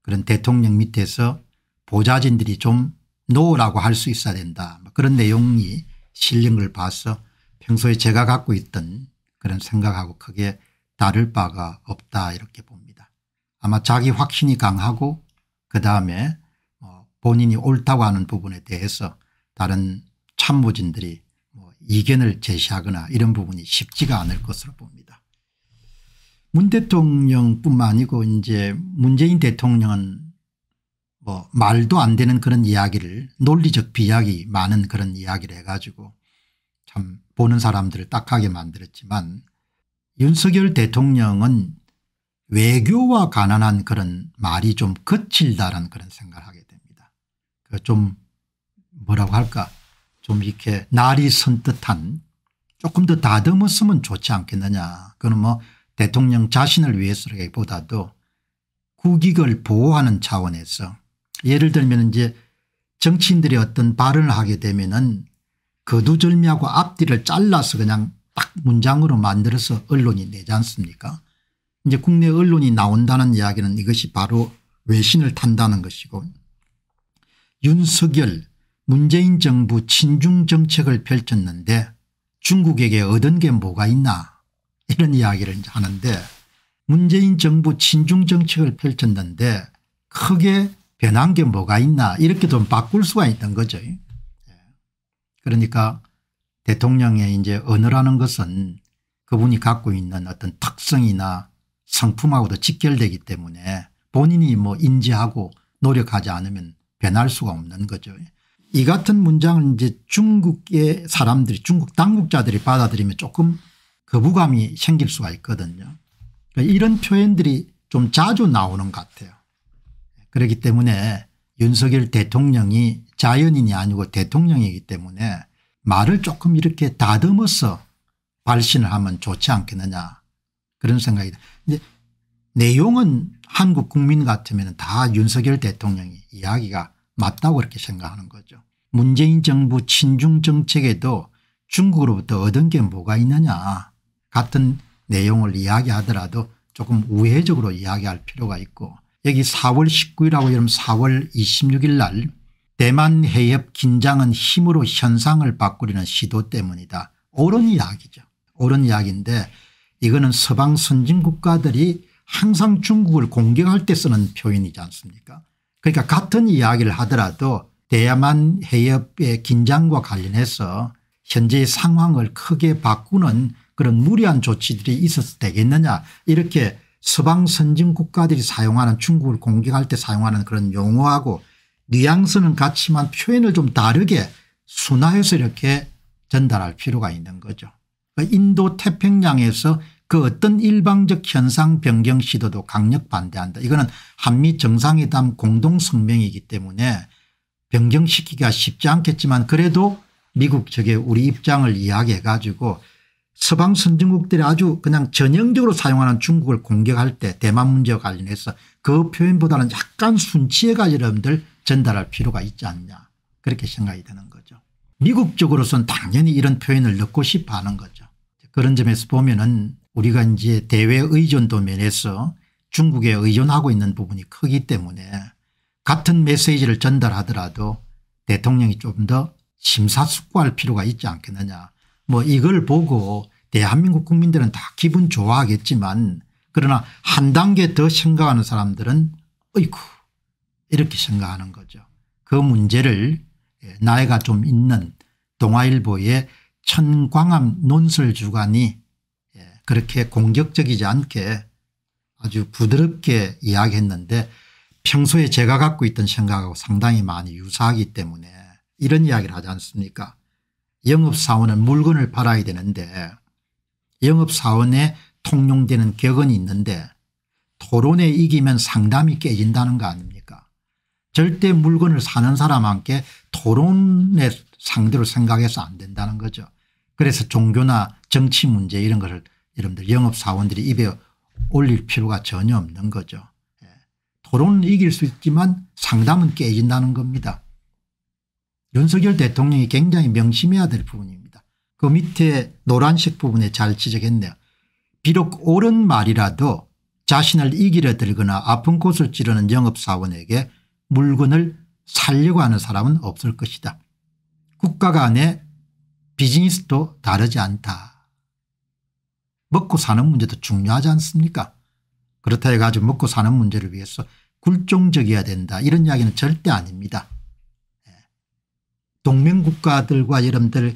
그런 대통령 밑에서 보좌진들이 좀 노라고 할 수 있어야 된다 그런 내용이 실린 걸 봐서 평소에 제가 갖고 있던 그런 생각하고 크게 다를 바가 없다 이렇게 봅니다. 아마 자기 확신이 강하고 그다음에 본인이 옳다고 하는 부분에 대해서 다른 참모진들이 이견을 제시하거나 이런 부분이 쉽지가 않을 것으로 봅니다. 문 대통령뿐만 아니고 이제 문재인 대통령은 뭐 말도 안 되는 그런 이야기를 논리적 비약이 많은 그런 이야기를 해가지고 참 보는 사람들을 딱하게 만들었지만 윤석열 대통령은 외교와 관련한 그런 말이 좀 거칠다라는 그런 생각을 하게 됩니다. 좀 뭐라고 할까 좀 이렇게 날이 선뜻한 조금 더 다듬었으면 좋지 않겠느냐. 그건 뭐 대통령 자신을 위해서라기보다도 국익을 보호하는 차원에서 예를 들면 이제 정치인들이 어떤 발언을 하게 되면은 거두절미하고 앞뒤를 잘라서 그냥 딱 문장으로 만들어서 언론이 내지 않습니까? 이제 국내 언론이 나온다는 이야기는 이것이 바로 외신을 탄다는 것이고 윤석열 문재인 정부 친중 정책을 펼쳤는데 중국에게 얻은 게 뭐가 있나 이런 이야기를 이제 하는데 문재인 정부 친중 정책을 펼쳤는데 크게 변한 게 뭐가 있나 이렇게 좀 바꿀 수가 있는 거죠. 그러니까 대통령의 이제 언어라는 것은 그분이 갖고 있는 어떤 특성이나 성품하고도 직결되기 때문에 본인이 뭐 인지하고 노력하지 않으면 변할 수가 없는 거죠. 이 같은 문장을 이제 중국의 사람들이 중국 당국자들이 받아들이면 조금 거부감이 생길 수가 있거든요. 그러니까 이런 표현들이 좀 자주 나오는 것 같아요. 그렇기 때문에 윤석열 대통령이 자연인이 아니고 대통령이기 때문에 말을 조금 이렇게 다듬어서 발신을 하면 좋지 않겠느냐 그런 생각이 이제 내용은 한국 국민 같으면 다 윤석열 대통령이 이야기가 맞다고 그렇게 생각하는 거죠. 문재인 정부 친중 정책에도 중국으로부터 얻은 게 뭐가 있느냐 같은 내용을 이야기하더라도 조금 우회적으로 이야기할 필요가 있고 여기 4월 19일하고 여러분 4월 26일 날 대만 해협 긴장은 힘으로 현상을 바꾸려는 시도 때문이다. 옳은 이야기죠. 옳은 이야기인데 이거는 서방 선진 국가들이 항상 중국을 공격할 때 쓰는 표현이지 않습니까? 그러니까 같은 이야기를 하더라도 대만 해협의 긴장과 관련해서 현재의 상황을 크게 바꾸는 그런 무리한 조치들이 있어서 되겠느냐 이렇게 서방 선진 국가들이 사용하는 중국을 공격할 때 사용하는 그런 용어하고 뉘앙스는 같지만 표현을 좀 다르게 순화해서 이렇게 전달할 필요가 있는 거죠. 인도 태평양에서 그 어떤 일방적 현상 변경 시도도 강력 반대한다. 이거는 한미 정상회담 공동성명이기 때문에 변경시키기가 쉽지 않겠지만 그래도 미국 측에 우리 입장을 이야기해 가지고 서방 선진국들이 아주 그냥 전형적으로 사용하는 중국을 공격할 때 대만 문제와 관련해서 그 표현보다는 약간 순치해가 여러분들 전달할 필요가 있지 않냐 그렇게 생각이 드는 거죠. 미국 쪽으로서는 당연히 이런 표현을 넣고 싶어 하는 거죠. 그런 점에서 보면은 우리가 이제 대외 의존도 면에서 중국에 의존하고 있는 부분이 크기 때문에 같은 메시지를 전달하더라도 대통령이 좀 더 심사숙고할 필요가 있지 않겠느냐. 뭐 이걸 보고 대한민국 국민들은 다 기분 좋아하겠지만 그러나 한 단계 더 생각하는 사람들은 어이쿠 이렇게 생각하는 거죠. 그 문제를 나이가 좀 있는 동아일보의 천광암 논설주간이 그렇게 공격적이지 않게 아주 부드럽게 이야기했는데 평소에 제가 갖고 있던 생각하고 상당히 많이 유사하기 때문에 이런 이야기를 하지 않습니까? 영업사원은 물건을 팔아야 되는데 영업사원에 통용되는 격언이 있는데 토론에 이기면 상담이 깨진다는 거 아닙니까? 절대 물건을 사는 사람한테 토론의 상대로 생각해서 안 된다는 거죠. 그래서 종교나 정치 문제 이런 것을 여러분들 영업사원들이 입에 올릴 필요가 전혀 없는 거죠. 토론은 이길 수 있지만 상담은 깨진다는 겁니다. 윤석열 대통령이 굉장히 명심해야 될 부분입니다. 그 밑에 노란색 부분에 잘 지적했네요. 비록 옳은 말이라도 자신을 이기려 들거나 아픈 곳을 찌르는 영업사원에게 물건을 살려고 하는 사람은 없을 것이다. 국가 간의 비즈니스도 다르지 않다. 먹고 사는 문제도 중요하지 않습니까? 그렇다 해가지고 먹고 사는 문제를 위해서 굴종적이어야 된다 이런 이야기는 절대 아닙니다. 동맹국가들과 여러분들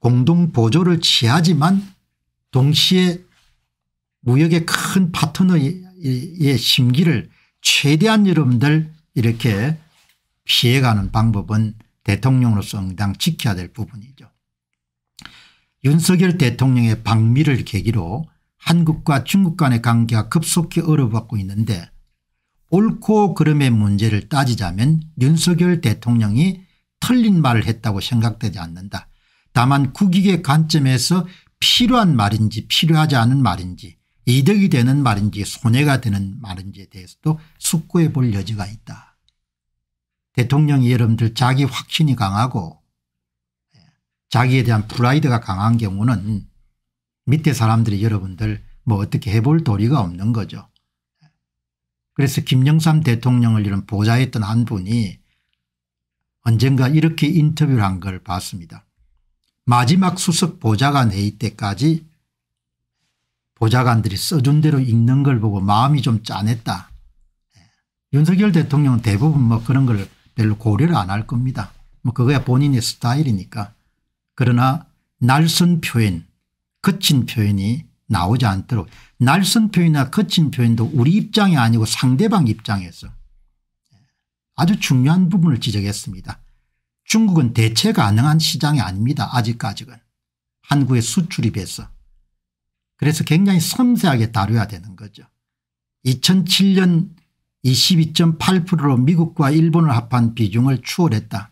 공동보조를 취하지만 동시에 무역의 큰 파트너의 심기를 최대한 여러분들 이렇게 피해가는 방법은 대통령으로서 응당 지켜야 될 부분이죠. 윤석열 대통령의 방미를 계기로 한국과 중국 간의 관계가 급속히 어려워지고 있는데 옳고 그름의 문제를 따지자면 윤석열 대통령이 틀린 말을 했다고 생각되지 않는다. 다만 국익의 관점에서 필요한 말인지 필요하지 않은 말인지 이득이 되는 말인지 손해가 되는 말인지에 대해서도 숙고해 볼 여지가 있다. 대통령이 여러분들 자기 확신이 강하고 자기에 대한 프라이드가 강한 경우는 밑에 사람들이 여러분들 뭐 어떻게 해볼 도리가 없는 거죠. 그래서 김영삼 대통령을 이런 보좌했던 한 분이 언젠가 이렇게 인터뷰를 한 걸 봤습니다. 마지막 수석 보좌관 회의 때까지 보좌관들이 써준 대로 읽는 걸 보고 마음이 좀 짠했다. 윤석열 대통령은 대부분 뭐 그런 걸 별로 고려를 안 할 겁니다. 뭐 그거야 본인의 스타일이니까. 그러나 날선 표현, 거친 표현이 나오지 않도록 날선 표현이나 거친 표현도 우리 입장이 아니고 상대방 입장에서 아주 중요한 부분을 지적했습니다. 중국은 대체 가능한 시장이 아닙니다. 아직까지는. 한국의 수출에 비해서. 그래서 굉장히 섬세하게 다뤄야 되는 거죠. 2007년 22.8%로 미국과 일본을 합한 비중을 추월했다.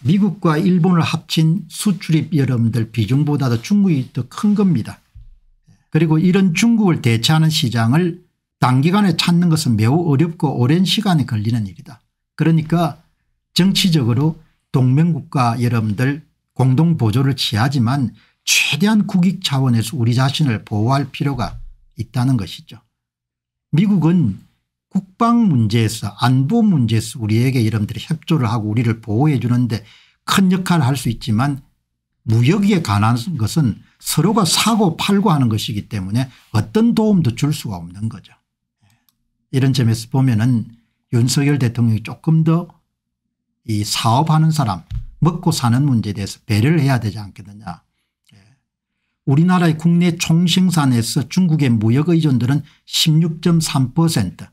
미국과 일본을 합친 수출입 여러분들 비중보다도 중국이 더 큰 겁니다. 그리고 이런 중국을 대체하는 시장을 단기간에 찾는 것은 매우 어렵고 오랜 시간이 걸리는 일이다. 그러니까 정치적으로 동맹국가 여러분들 공동보조를 취하지만 최대한 국익 차원에서 우리 자신을 보호할 필요가 있다는 것이죠. 미국은 국방 문제에서 안보 문제에서 우리에게 여러분들이 협조를 하고 우리를 보호해 주는데 큰 역할을 할 수 있지만 무역에 관한 것은 서로가 사고 팔고 하는 것이기 때문에 어떤 도움도 줄 수가 없는 거죠. 이런 점에서 보면은 윤석열 대통령이 조금 더 이 사업하는 사람 먹고 사는 문제에 대해서 배려를 해야 되지 않겠느냐. 우리나라의 국내 총생산에서 중국의 무역 의존도는 16.3%,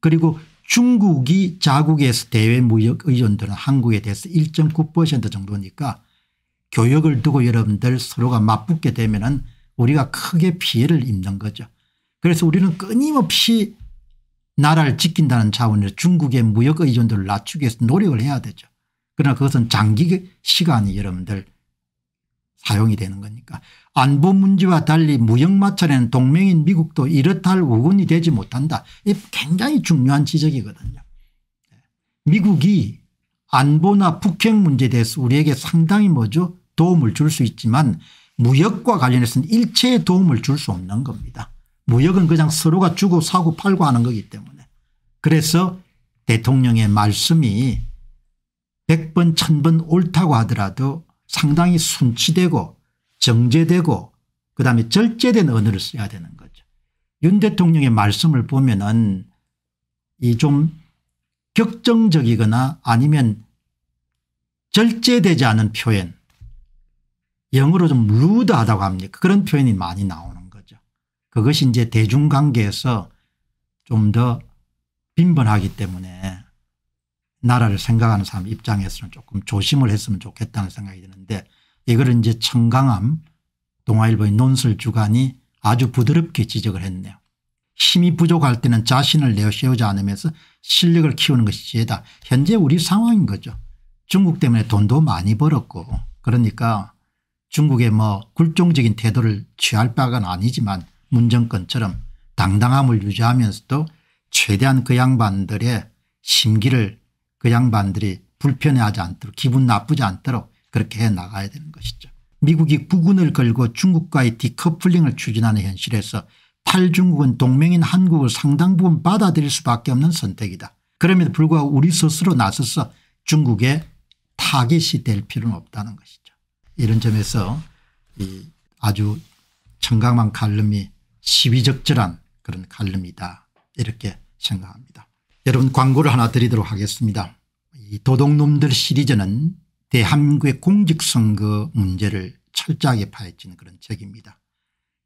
그리고 중국이 자국에서 대외 무역 의존도는 한국에 대해서 1.9% 정도니까 교역을 두고 여러분들 서로가 맞붙게 되면은 우리가 크게 피해를 입는 거죠. 그래서 우리는 끊임없이 나라를 지킨다는 차원에서 중국의 무역 의존도를 낮추기 위해서 노력을 해야 되죠. 그러나 그것은 장기 시간이 여러분들 사용이 되는 거니까. 안보 문제와 달리 무역 마찰에는 동맹인 미국도 이렇다 할 우군이 되지 못한다. 이 굉장히 중요한 지적이거든요. 미국이 안보나 북핵 문제에 대해서 우리에게 상당히 뭐죠? 도움을 줄 수 있지만 무역과 관련해서는 일체의 도움을 줄 수 없는 겁니다. 무역은 그냥 서로가 주고 사고 팔고 하는 거기 때문에. 그래서 대통령의 말씀이 100번 1000번 옳다고 하더라도 상당히 순치되고 정제되고 그다음에 절제된 언어를 써야 되는 거죠. 윤 대통령의 말씀을 보면은 이 좀 격정적이거나 아니면 절제되지 않은 표현, 영어로 좀 루드하다고 합니까, 그런 표현이 많이 나오는 거죠. 그것이 이제 대중관계에서 좀 더 빈번하기 때문에 나라를 생각하는 사람 입장에서는 조금 조심을 했으면 좋겠다는 생각이 드는데, 이걸 이제 청강함 동아일보의 논설주간이 아주 부드럽게 지적을 했네요. 힘이 부족할 때는 자신을 내세우지 않으면서 실력을 키우는 것이 지혜다. 현재 우리 상황인 거죠. 중국 때문에 돈도 많이 벌었고, 그러니까 중국의 뭐 굴종적인 태도를 취할 바가 아니지만 문정권처럼 당당함을 유지하면서도 최대한 그 양반들의 심기를, 그 양반들이 불편해하지 않도록, 기분 나쁘지 않도록 그렇게 해 나가야 되는 것이죠. 미국이 국군을 걸고 중국과의 디커플링을 추진하는 현실에서 탈중국은 동맹인 한국을 상당 부분 받아들일 수밖에 없는 선택이다. 그럼에도 불구하고 우리 스스로 나서서 중국의 타깃이 될 필요는 없다는 것이죠. 이런 점에서 이 아주 청강한 칼럼이 시의적절한 그런 칼럼이다, 이렇게 생각합니다. 여러분, 광고를 하나 드리도록 하겠습니다. 이 도둑놈들 시리즈는 대한민국의 공직선거 문제를 철저하게 파헤치는 그런 책입니다.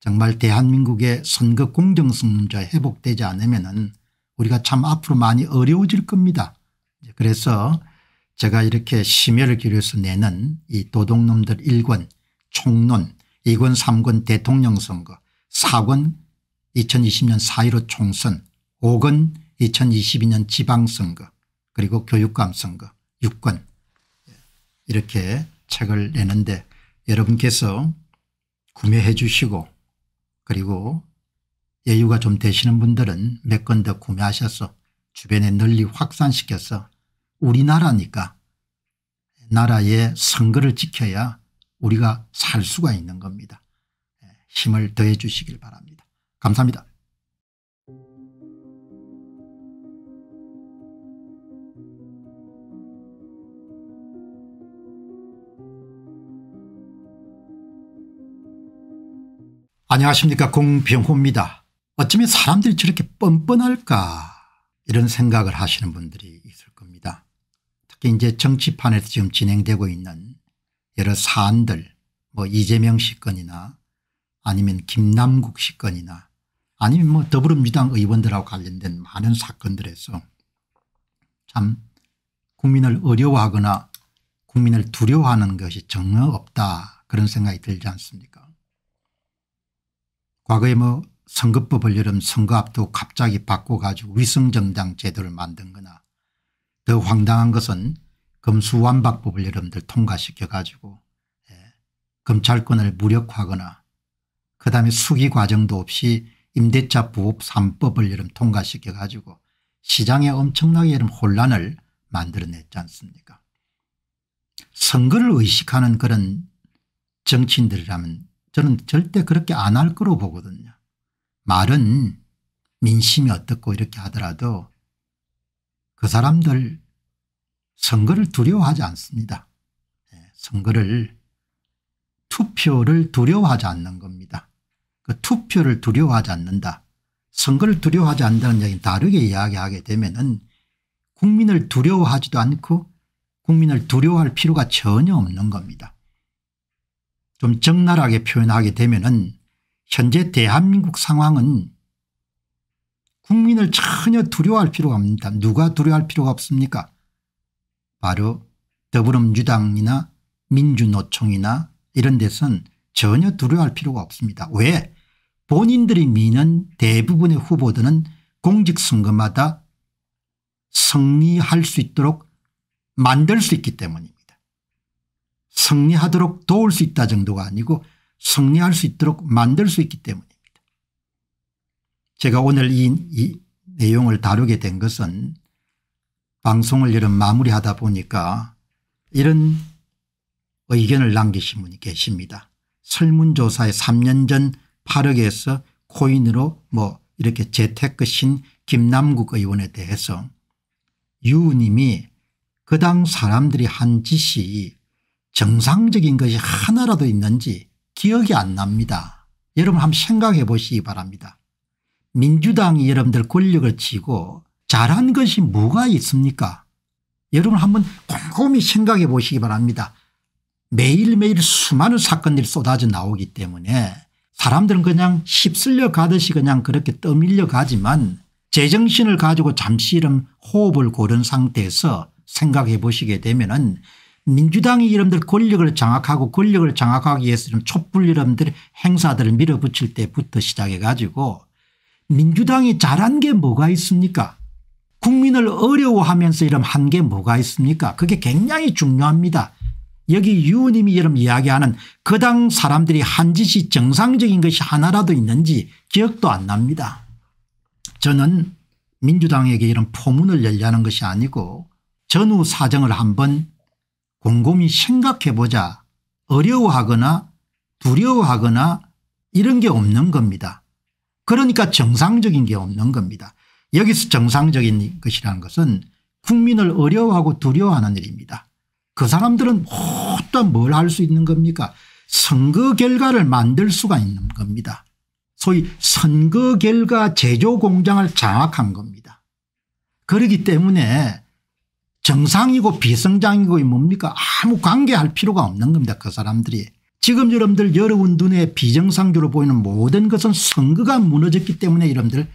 정말 대한민국의 선거 공정성 문제가 회복되지 않으면은 우리가 참 앞으로 많이 어려워질 겁니다. 그래서 제가 이렇게 심혈을 기울여서 내는 이 도둑놈들 1권 총론, 2권 3권 대통령 선거, 4권 2020년 4.15 총선, 5권 2022년 지방선거, 그리고 교육감 선거 6권, 이렇게 책을 내는데 여러분께서 구매해 주시고, 그리고 여유가 좀 되시는 분들은 몇 권 더 구매하셔서 주변에 널리 확산시켜서, 우리나라니까 나라의 선거를 지켜야 우리가 살 수가 있는 겁니다. 힘을 더해 주시길 바랍니다. 감사합니다. 안녕하십니까, 공병호입니다. 어쩌면 사람들이 저렇게 뻔뻔할까 이런 생각을 하시는 분들이 있을 겁니다. 특히 이제 정치판에서 지금 진행되고 있는 여러 사안들, 뭐 이재명 시건이나 아니면 김남국 시건이나 아니면 뭐 더불어민주당 의원들하고 관련된 많은 사건들에서 참 국민을 어려워하거나 국민을 두려워하는 것이 전혀 없다, 그런 생각이 들지 않습니까? 과거에 뭐 선거법을 여름 선거 앞두고 갑자기 바꿔가지고 위성정당 제도를 만든 거나, 더 황당한 것은 검수완박법을 여러분들 통과시켜가지고 검찰권을 무력화하거나, 그다음에 수기 과정도 없이 임대차 부업 3법을 여러분 통과시켜가지고 시장에 엄청나게 여러분 혼란을 만들어냈지 않습니까? 선거를 의식하는 그런 정치인들이라면 저는 절대 그렇게 안 할 거로 보거든요. 말은 민심이 어떻고 이렇게 하더라도 그 사람들 선거를 두려워하지 않습니다. 선거를, 투표를 두려워하지 않는 겁니다. 그 투표를 두려워하지 않는다, 선거를 두려워하지 않는다는 얘기는 다르게 이야기하게 되면은 국민을 두려워하지도 않고 국민을 두려워할 필요가 전혀 없는 겁니다. 좀 적나라하게 표현하게 되면은 현재 대한민국 상황은 국민을 전혀 두려워할 필요가 없습니다. 누가 두려워할 필요가 없습니까? 바로 더불어민주당이나 민주노총이나 이런 데서는 전혀 두려워할 필요가 없습니다. 왜? 본인들이 미는 대부분의 후보들은 공직선거마다 승리할 수 있도록 만들 수 있기 때문입니다. 승리하도록 도울 수 있다 정도가 아니고 승리할 수 있도록 만들 수 있기 때문입니다. 제가 오늘 이 내용을 다루게 된 것은 방송을 여름 마무리하다 보니까 이런 의견을 남기신 분이 계십니다. 설문조사에 3년 전 8억에서 코인으로 뭐 이렇게 재테크신 김남국 의원에 대해서 유우님이 그 당 사람들이 한 짓이 정상적인 것이 하나라도 있는지 기억이 안 납니다. 여러분 한번 생각해 보시기 바랍니다. 민주당이 여러분들 권력을 쥐고 잘한 것이 뭐가 있습니까? 여러분 한번 곰곰이 생각해 보시기 바랍니다. 매일매일 수많은 사건들이 쏟아져 나오기 때문에 사람들은 그냥 휩쓸려 가듯이 그냥 그렇게 떠밀려 가지만 제정신을 가지고 잠시 이런 호흡을 고른 상태에서 생각해 보시게 되면은 민주당이 여러분들 권력을 장악하고 권력을 장악하기 위해서 촛불 여러분들 행사들을 밀어붙일 때부터 시작해 가지고 민주당이 잘한 게 뭐가 있습니까? 국민을 어려워하면서 이런 한 게 뭐가 있습니까? 그게 굉장히 중요합니다. 여기 유님이 이런 이야기하는 그 당 사람들이 한 짓이 정상적인 것이 하나라도 있는지 기억도 안 납니다. 저는 민주당에게 이런 포문을 열려는 것이 아니고 전후 사정을 한번 곰곰이 생각해보자, 어려워하거나 두려워하거나 이런 게 없는 겁니다. 그러니까 정상적인 게 없는 겁니다. 여기서 정상적인 것이라는 것은 국민을 어려워하고 두려워하는 일입니다. 그 사람들은 또 뭘 할 수 있는 겁니까? 선거 결과를 만들 수가 있는 겁니다. 소위 선거 결과 제조 공장을 장악한 겁니다. 그렇기 때문에 정상이고 비성장이고 뭡니까? 아무 관계할 필요가 없는 겁니다. 그 사람들이. 지금 여러분들 여러분 눈에 비정상적으로 보이는 모든 것은 선거가 무너졌기 때문에 여러분들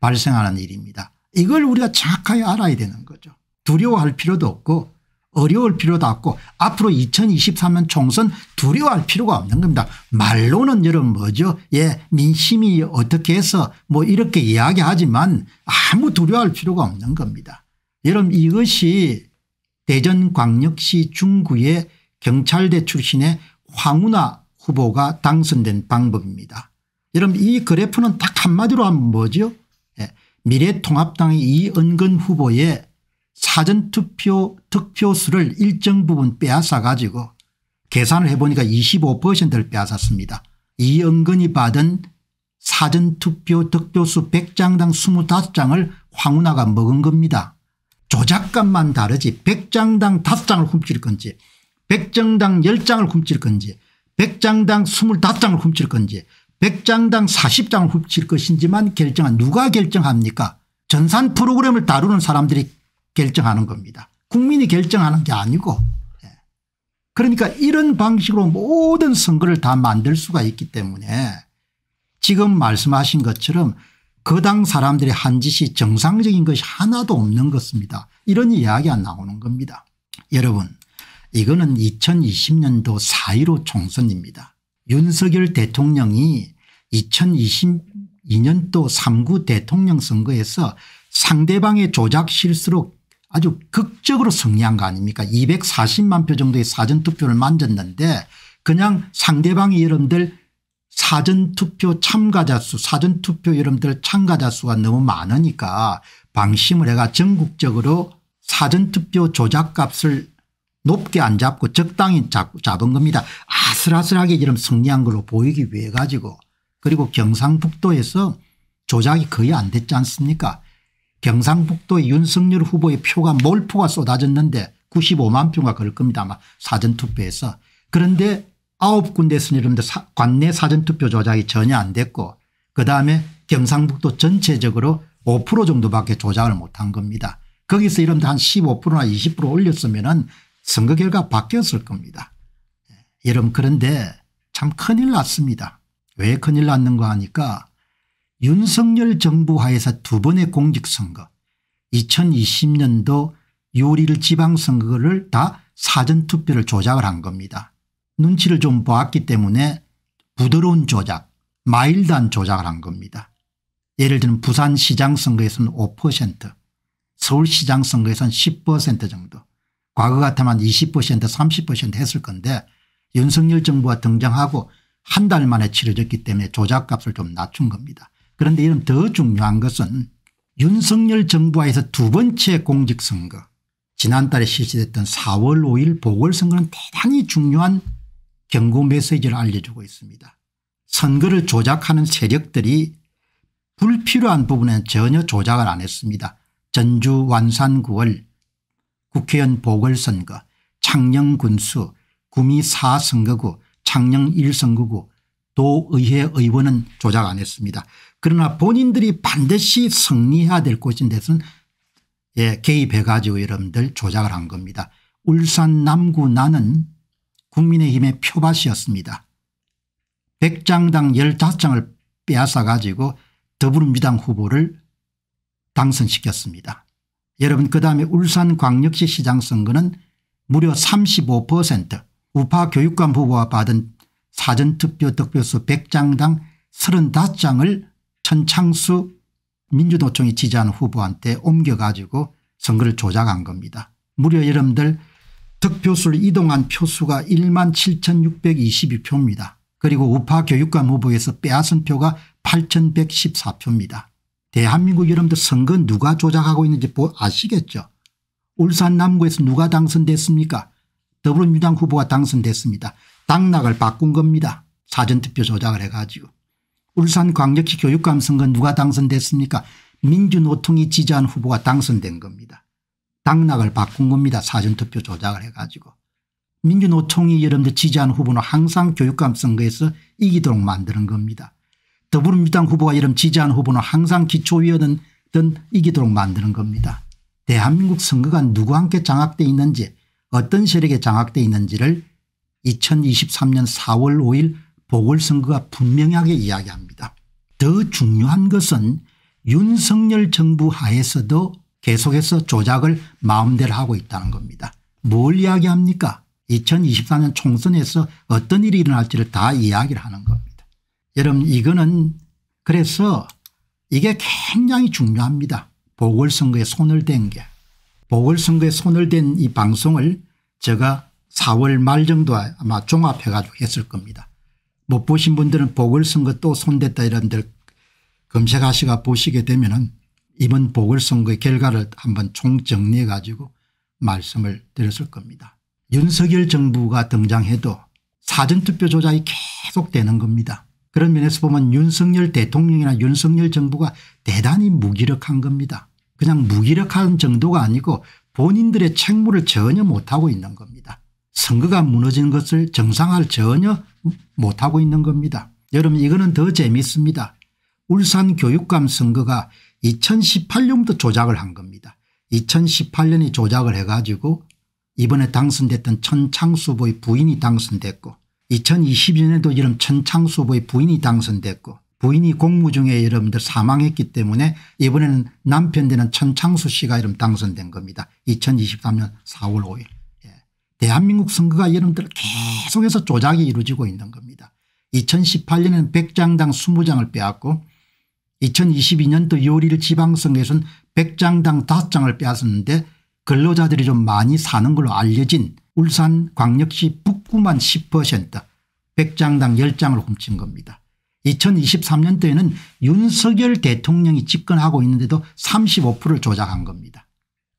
발생하는 일입니다. 이걸 우리가 정확하게 알아야 되는 거죠. 두려워할 필요도 없고 어려울 필요도 없고 앞으로 2023년 총선 두려워할 필요가 없는 겁니다. 말로는 여러분 뭐죠? 예, 민심이 어떻게 해서 뭐 이렇게 이야기하지만 아무 두려워할 필요가 없는 겁니다. 여러분 이것이 대전광역시 중구의 경찰대 출신의 황운하 후보가 당선된 방법입니다. 여러분 이 그래프는 딱 한마디로 하면 뭐죠? 예, 미래통합당의 이은근 후보의 사전투표 득표수를 일정 부분 빼앗아 가지고 계산을 해보니까 25%를 빼앗았습니다. 이은근이 받은 사전투표 득표수 100장당 25장을 황운하가 먹은 겁니다. 조작값만 다르지 100장당 5장을 훔칠 건지 100장당 10장을 훔칠 건지 100장당 25장을 훔칠 건지 100장당 40장을 훔칠 것인지만 결정한 누가 결정합니까? 전산 프로그램을 다루는 사람들이 결정하는 겁니다. 국민이 결정하는 게 아니고. 그러니까 이런 방식으로 모든 선거를 다 만들 수가 있기 때문에 지금 말씀하신 것처럼 그 당 사람들이 한 짓이 정상적인 것이 하나도 없는 것입니다. 이런 이야기가 나오는 겁니다. 여러분 이거는 2020년도 4.15 총선입니다. 윤석열 대통령이 2022년도 3구 대통령 선거에서 상대방의 조작 실수로 아주 극적으로 승리한 거 아닙니까? 240만 표 정도의 사전투표를 만졌는데 그냥 상대방이 여러분들 사전투표 참가자 수 사전투표 여러분들 참가자 수가 너무 많으니까 방심을 해가 전국적으로 사전투표 조작값을 높게 안 잡고 적당히 잡은 겁니다. 아슬아슬하게 이런 승리한 걸로 보이기 위해 가지고 그리고 경상북도에서 조작이 거의 안 됐지 않습니까? 경상북도의 윤석열 후보의 표가 몰표가 쏟아졌는데 95만 표가 그럴 겁니다. 아마 사전투표에서. 그런데 9군데에서는 여러분들 관내 사전투표 조작이 전혀 안 됐고 그다음에 경상북도 전체적으로 5% 정도밖에 조작을 못한 겁니다. 거기서 여러분들 한 15%나 20% 올렸으면은 선거 결과 바뀌었을 겁니다. 여러분 그런데 참 큰일 났습니다. 왜 큰일 났는가 하니까 윤석열 정부 하에서 두 번의 공직선거 2020년도 6월 1일 지방선거를 다 사전투표를 조작을 한 겁니다. 눈치를 좀 보았기 때문에 부드러운 조작 마일드한 조작을 한 겁니다. 예를 들면 부산시장 선거에서는 5% 서울시장 선거에서는 10% 정도 과거 같으면 20% 30% 했을 건데 윤석열 정부가 등장하고 한 달 만에 치러졌기 때문에 조작값을 좀 낮춘 겁니다. 그런데 이런 더 중요한 것은 윤석열 정부하에서 두 번째 공직선거 지난달에 실시됐던 4월 5일 보궐선거는 대단히 중요한 경고 메시지를 알려주고 있습니다. 선거를 조작하는 세력들이 불필요한 부분에는 전혀 조작을 안 했습니다. 전주 완산 9월 국회의원 보궐선거 창녕군수 구미 4선거구 창녕 1선거구 도의회 의원은 조작 안 했습니다. 그러나 본인들이 반드시 승리해야 될 곳인 데서는 예, 개입해 가지고 여러분들 조작을 한 겁니다. 울산 남구 나는 국민의힘의 표밭이었습니다. 100장당 15장을 빼앗아 가지고 더불어민주당 후보를 당선시켰습니다. 여러분 그다음에 울산광역시 시장 선거는 무려 35% 우파 교육감 후보가 받은 사전투표 득표수 100장당 35장을 천창수 민주노총이 지지하는 후보한테 옮겨가지고 선거를 조작한 겁니다. 무려 여러분들 득표수를 이동한 표수가 17,622표입니다. 그리고 우파 교육감 후보에서 빼앗은 표가 8,114표입니다. 대한민국 여러분들 선거 누가 조작하고 있는지 아시겠죠? 울산 남구에서 누가 당선됐습니까? 더불어민주당 후보가 당선됐습니다. 당락을 바꾼 겁니다. 사전투표 조작을 해가지고. 울산광역시 교육감 선거 누가 당선됐습니까? 민주노총이 지지한 후보가 당선된 겁니다. 당락을 바꾼 겁니다. 사전투표 조작을 해가지고. 민주노총이 여러분들 지지한 후보는 항상 교육감 선거에서 이기도록 만드는 겁니다. 더불어민주당 후보가 여러분 지지한 후보는 항상 기초위원은 이기도록 만드는 겁니다. 대한민국 선거가 누구와 함께 장악되어 있는지 어떤 세력에 장악되어 있는지를 2023년 4월 5일 보궐선거가 분명하게 이야기합니다. 더 중요한 것은 윤석열 정부 하에서도 계속해서 조작을 마음대로 하고 있다는 겁니다. 뭘 이야기합니까? 2024년 총선에서 어떤 일이 일어날지를 다 이야기를 하는 겁니다. 여러분 이거는 그래서 이게 굉장히 중요합니다. 보궐선거에 손을 댄 게. 보궐선거에 손을 댄 이 방송을 제가 4월 말 정도 아마 종합해 가지고 했을 겁니다. 못 보신 분들은 보궐선거 또 손댔다 이런들 검색하시가 보시게 되면은 이번 보궐선거의 결과를 한번 총정리해 가지고 말씀을 드렸을 겁니다. 윤석열 정부가 등장해도 사전투표 조작이 계속되는 겁니다. 그런 면에서 보면 윤석열 대통령이나 윤석열 정부가 대단히 무기력한 겁니다. 그냥 무기력한 정도가 아니고 본인들의 책무를 전혀 못하고 있는 겁니다. 선거가 무너진 것을 정상화를 전혀 못하고 있는 겁니다. 여러분 이거는 더 재미있습니다. 울산 교육감 선거가 2018년부터 조작을 한 겁니다. 2018년에 조작을 해가지고 이번에 당선됐던 천창수 후보의 부인이 당선됐고 2022년에도 이런 천창수 후보의 부인이 당선됐고 부인이 공무 중에 여러분들 사망했기 때문에 이번에는 남편 되는 천창수 씨가 이름 당선된 겁니다. 2023년 4월 5일. 대한민국 선거가 여러분들 계속해서 조작이 이루어지고 있는 겁니다. 2018년에는 100장당 20장을 빼앗고 2022년도 6월 1일 지방선거에서는 100장당 5장을 빼앗았는데 근로자들이 좀 많이 사는 걸로 알려진 울산광역시 북구만 10% 100장당 10장을 훔친 겁니다. 2023년도에는 윤석열 대통령이 집권하고 있는데도 35%를 조작한 겁니다.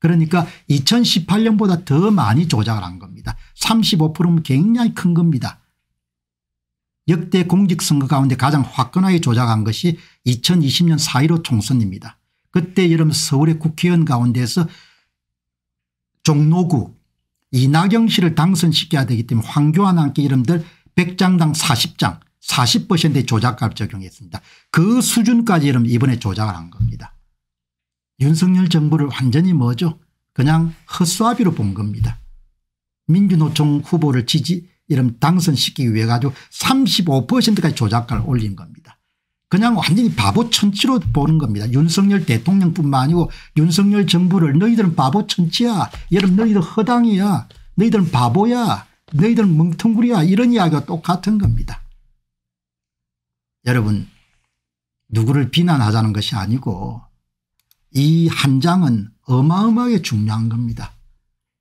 그러니까 2018년보다 더 많이 조작을 한 겁니다. 35%면 굉장히 큰 겁니다. 역대 공직선거 가운데 가장 화끈하게 조작한 것이 2020년 4.15 총선입니다. 그때 여러분 서울의 국회의원 가운데서 종로구 이낙영 씨를 당선시켜야 되기 때문에 황교안 함께 여러분들 100장당 40장 40%의 조작값 적용했습니다. 그 수준까지 여러분 이번에 조작을 한 겁니다. 윤석열 정부를 완전히 뭐죠? 그냥 헛수아비로 본 겁니다. 민주노총 후보를 지지 이런 당선시키기 위해 가지고 35%까지 조작가를 올린 겁니다. 그냥 완전히 바보 천치로 보는 겁니다. 윤석열 대통령뿐만 아니고 윤석열 정부를 너희들은 바보 천치야. 여러분 너희들 허당이야. 너희들은 바보야. 너희들은 멍텅구리야. 이런 이야기가 똑같은 겁니다. 여러분 누구를 비난하자는 것이 아니고 이 한 장은 어마어마하게 중요한 겁니다.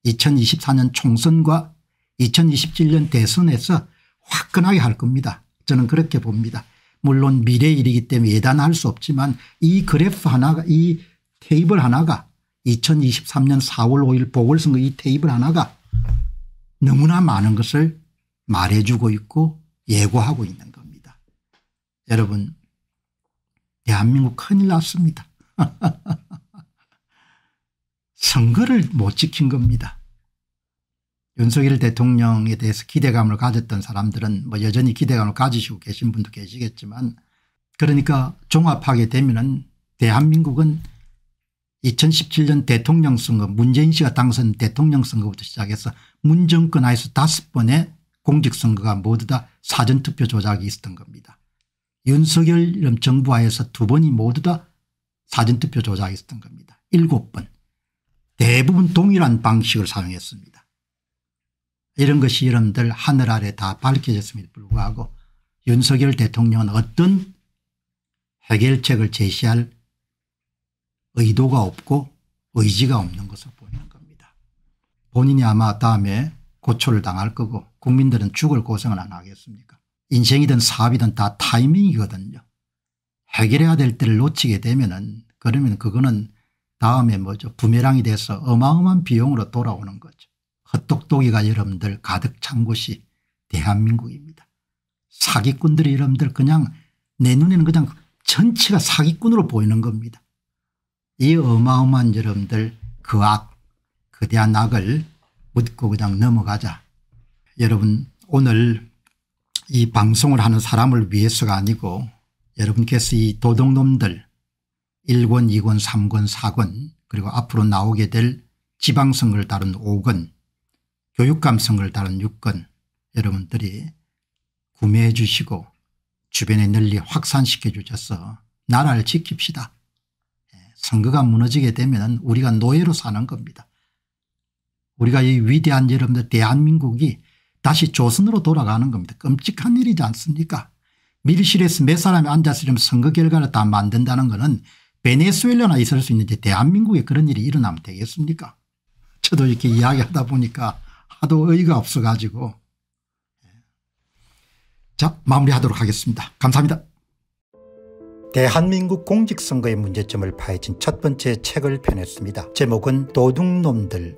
2024년 총선과 2027년 대선에서 화끈하게 할 겁니다. 저는 그렇게 봅니다. 물론 미래일이기 때문에 예단할 수 없지만 이 그래프 하나가 이 테이블 하나가 2023년 4월 5일 보궐선거 이 테이블 하나가 너무나 많은 것을 말해주고 있고 예고하고 있는 겁니다. 여러분 대한민국 큰일 났습니다. 선거를 못 지킨 겁니다. 윤석열 대통령에 대해서 기대감을 가졌던 사람들은 뭐 여전히 기대감을 가지시고 계신 분도 계시겠지만, 그러니까 종합하게 되면은 대한민국은 2017년 대통령 선거, 문재인 씨가 당선 대통령 선거부터 시작해서 문정권 하에서 5번의 공직선거가 모두 다 사전투표 조작이 있었던 겁니다. 윤석열 정부 하에서 2번이 모두 다 사전투표 조작이 있었던 겁니다. 7번. 대부분 동일한 방식을 사용했습니다. 이런 것이 여러분들 하늘 아래 다 밝혀졌음에도 불구하고 윤석열 대통령은 어떤 해결책을 제시할 의도가 없고 의지가 없는 것을 보이는 겁니다. 본인이 아마 다음에 고초를 당할 거고 국민들은 죽을 고생을 안 하겠습니까? 인생이든 사업이든 다 타이밍이거든요. 해결해야 될 때를 놓치게 되면은 그러면 그거는 다음에 뭐죠? 부메랑이 돼서 어마어마한 비용으로 돌아오는 거죠. 헛똑똑이가 여러분들 가득 찬 곳이 대한민국입니다. 사기꾼들이 여러분들 그냥 내 눈에는 그냥 전체가 사기꾼으로 보이는 겁니다. 이 어마어마한 여러분들 그 악, 거대한 악을 묻고 그냥 넘어가자. 여러분 오늘 이 방송을 하는 사람을 위해서가 아니고 여러분께서 이 도둑놈들 1권, 2권, 3권, 4권 그리고 앞으로 나오게 될 지방선거를 다룬 5권, 교육감 선거를 다룬 6권 여러분들이 구매해 주시고 주변에 널리 확산시켜 주셔서 나라를 지킵시다. 선거가 무너지게 되면 우리가 노예로 사는 겁니다. 우리가 이 위대한 여러분들 대한민국이 다시 조선으로 돌아가는 겁니다. 끔찍한 일이지 않습니까? 밀실에서 몇 사람이 앉아서 이런 선거 결과를 다 만든다는 것은 베네수엘라나 있을 수 있는데 대한민국에 그런 일이 일어나면 되겠습니까? 저도 이렇게 이야기하다 보니까 하도 의의가 없어 가지고. 자, 마무리하도록 하겠습니다. 감사합니다. 대한민국 공직선거의 문제점을 파헤친 첫 번째 책을 펴냈습니다. 제목은 도둑놈들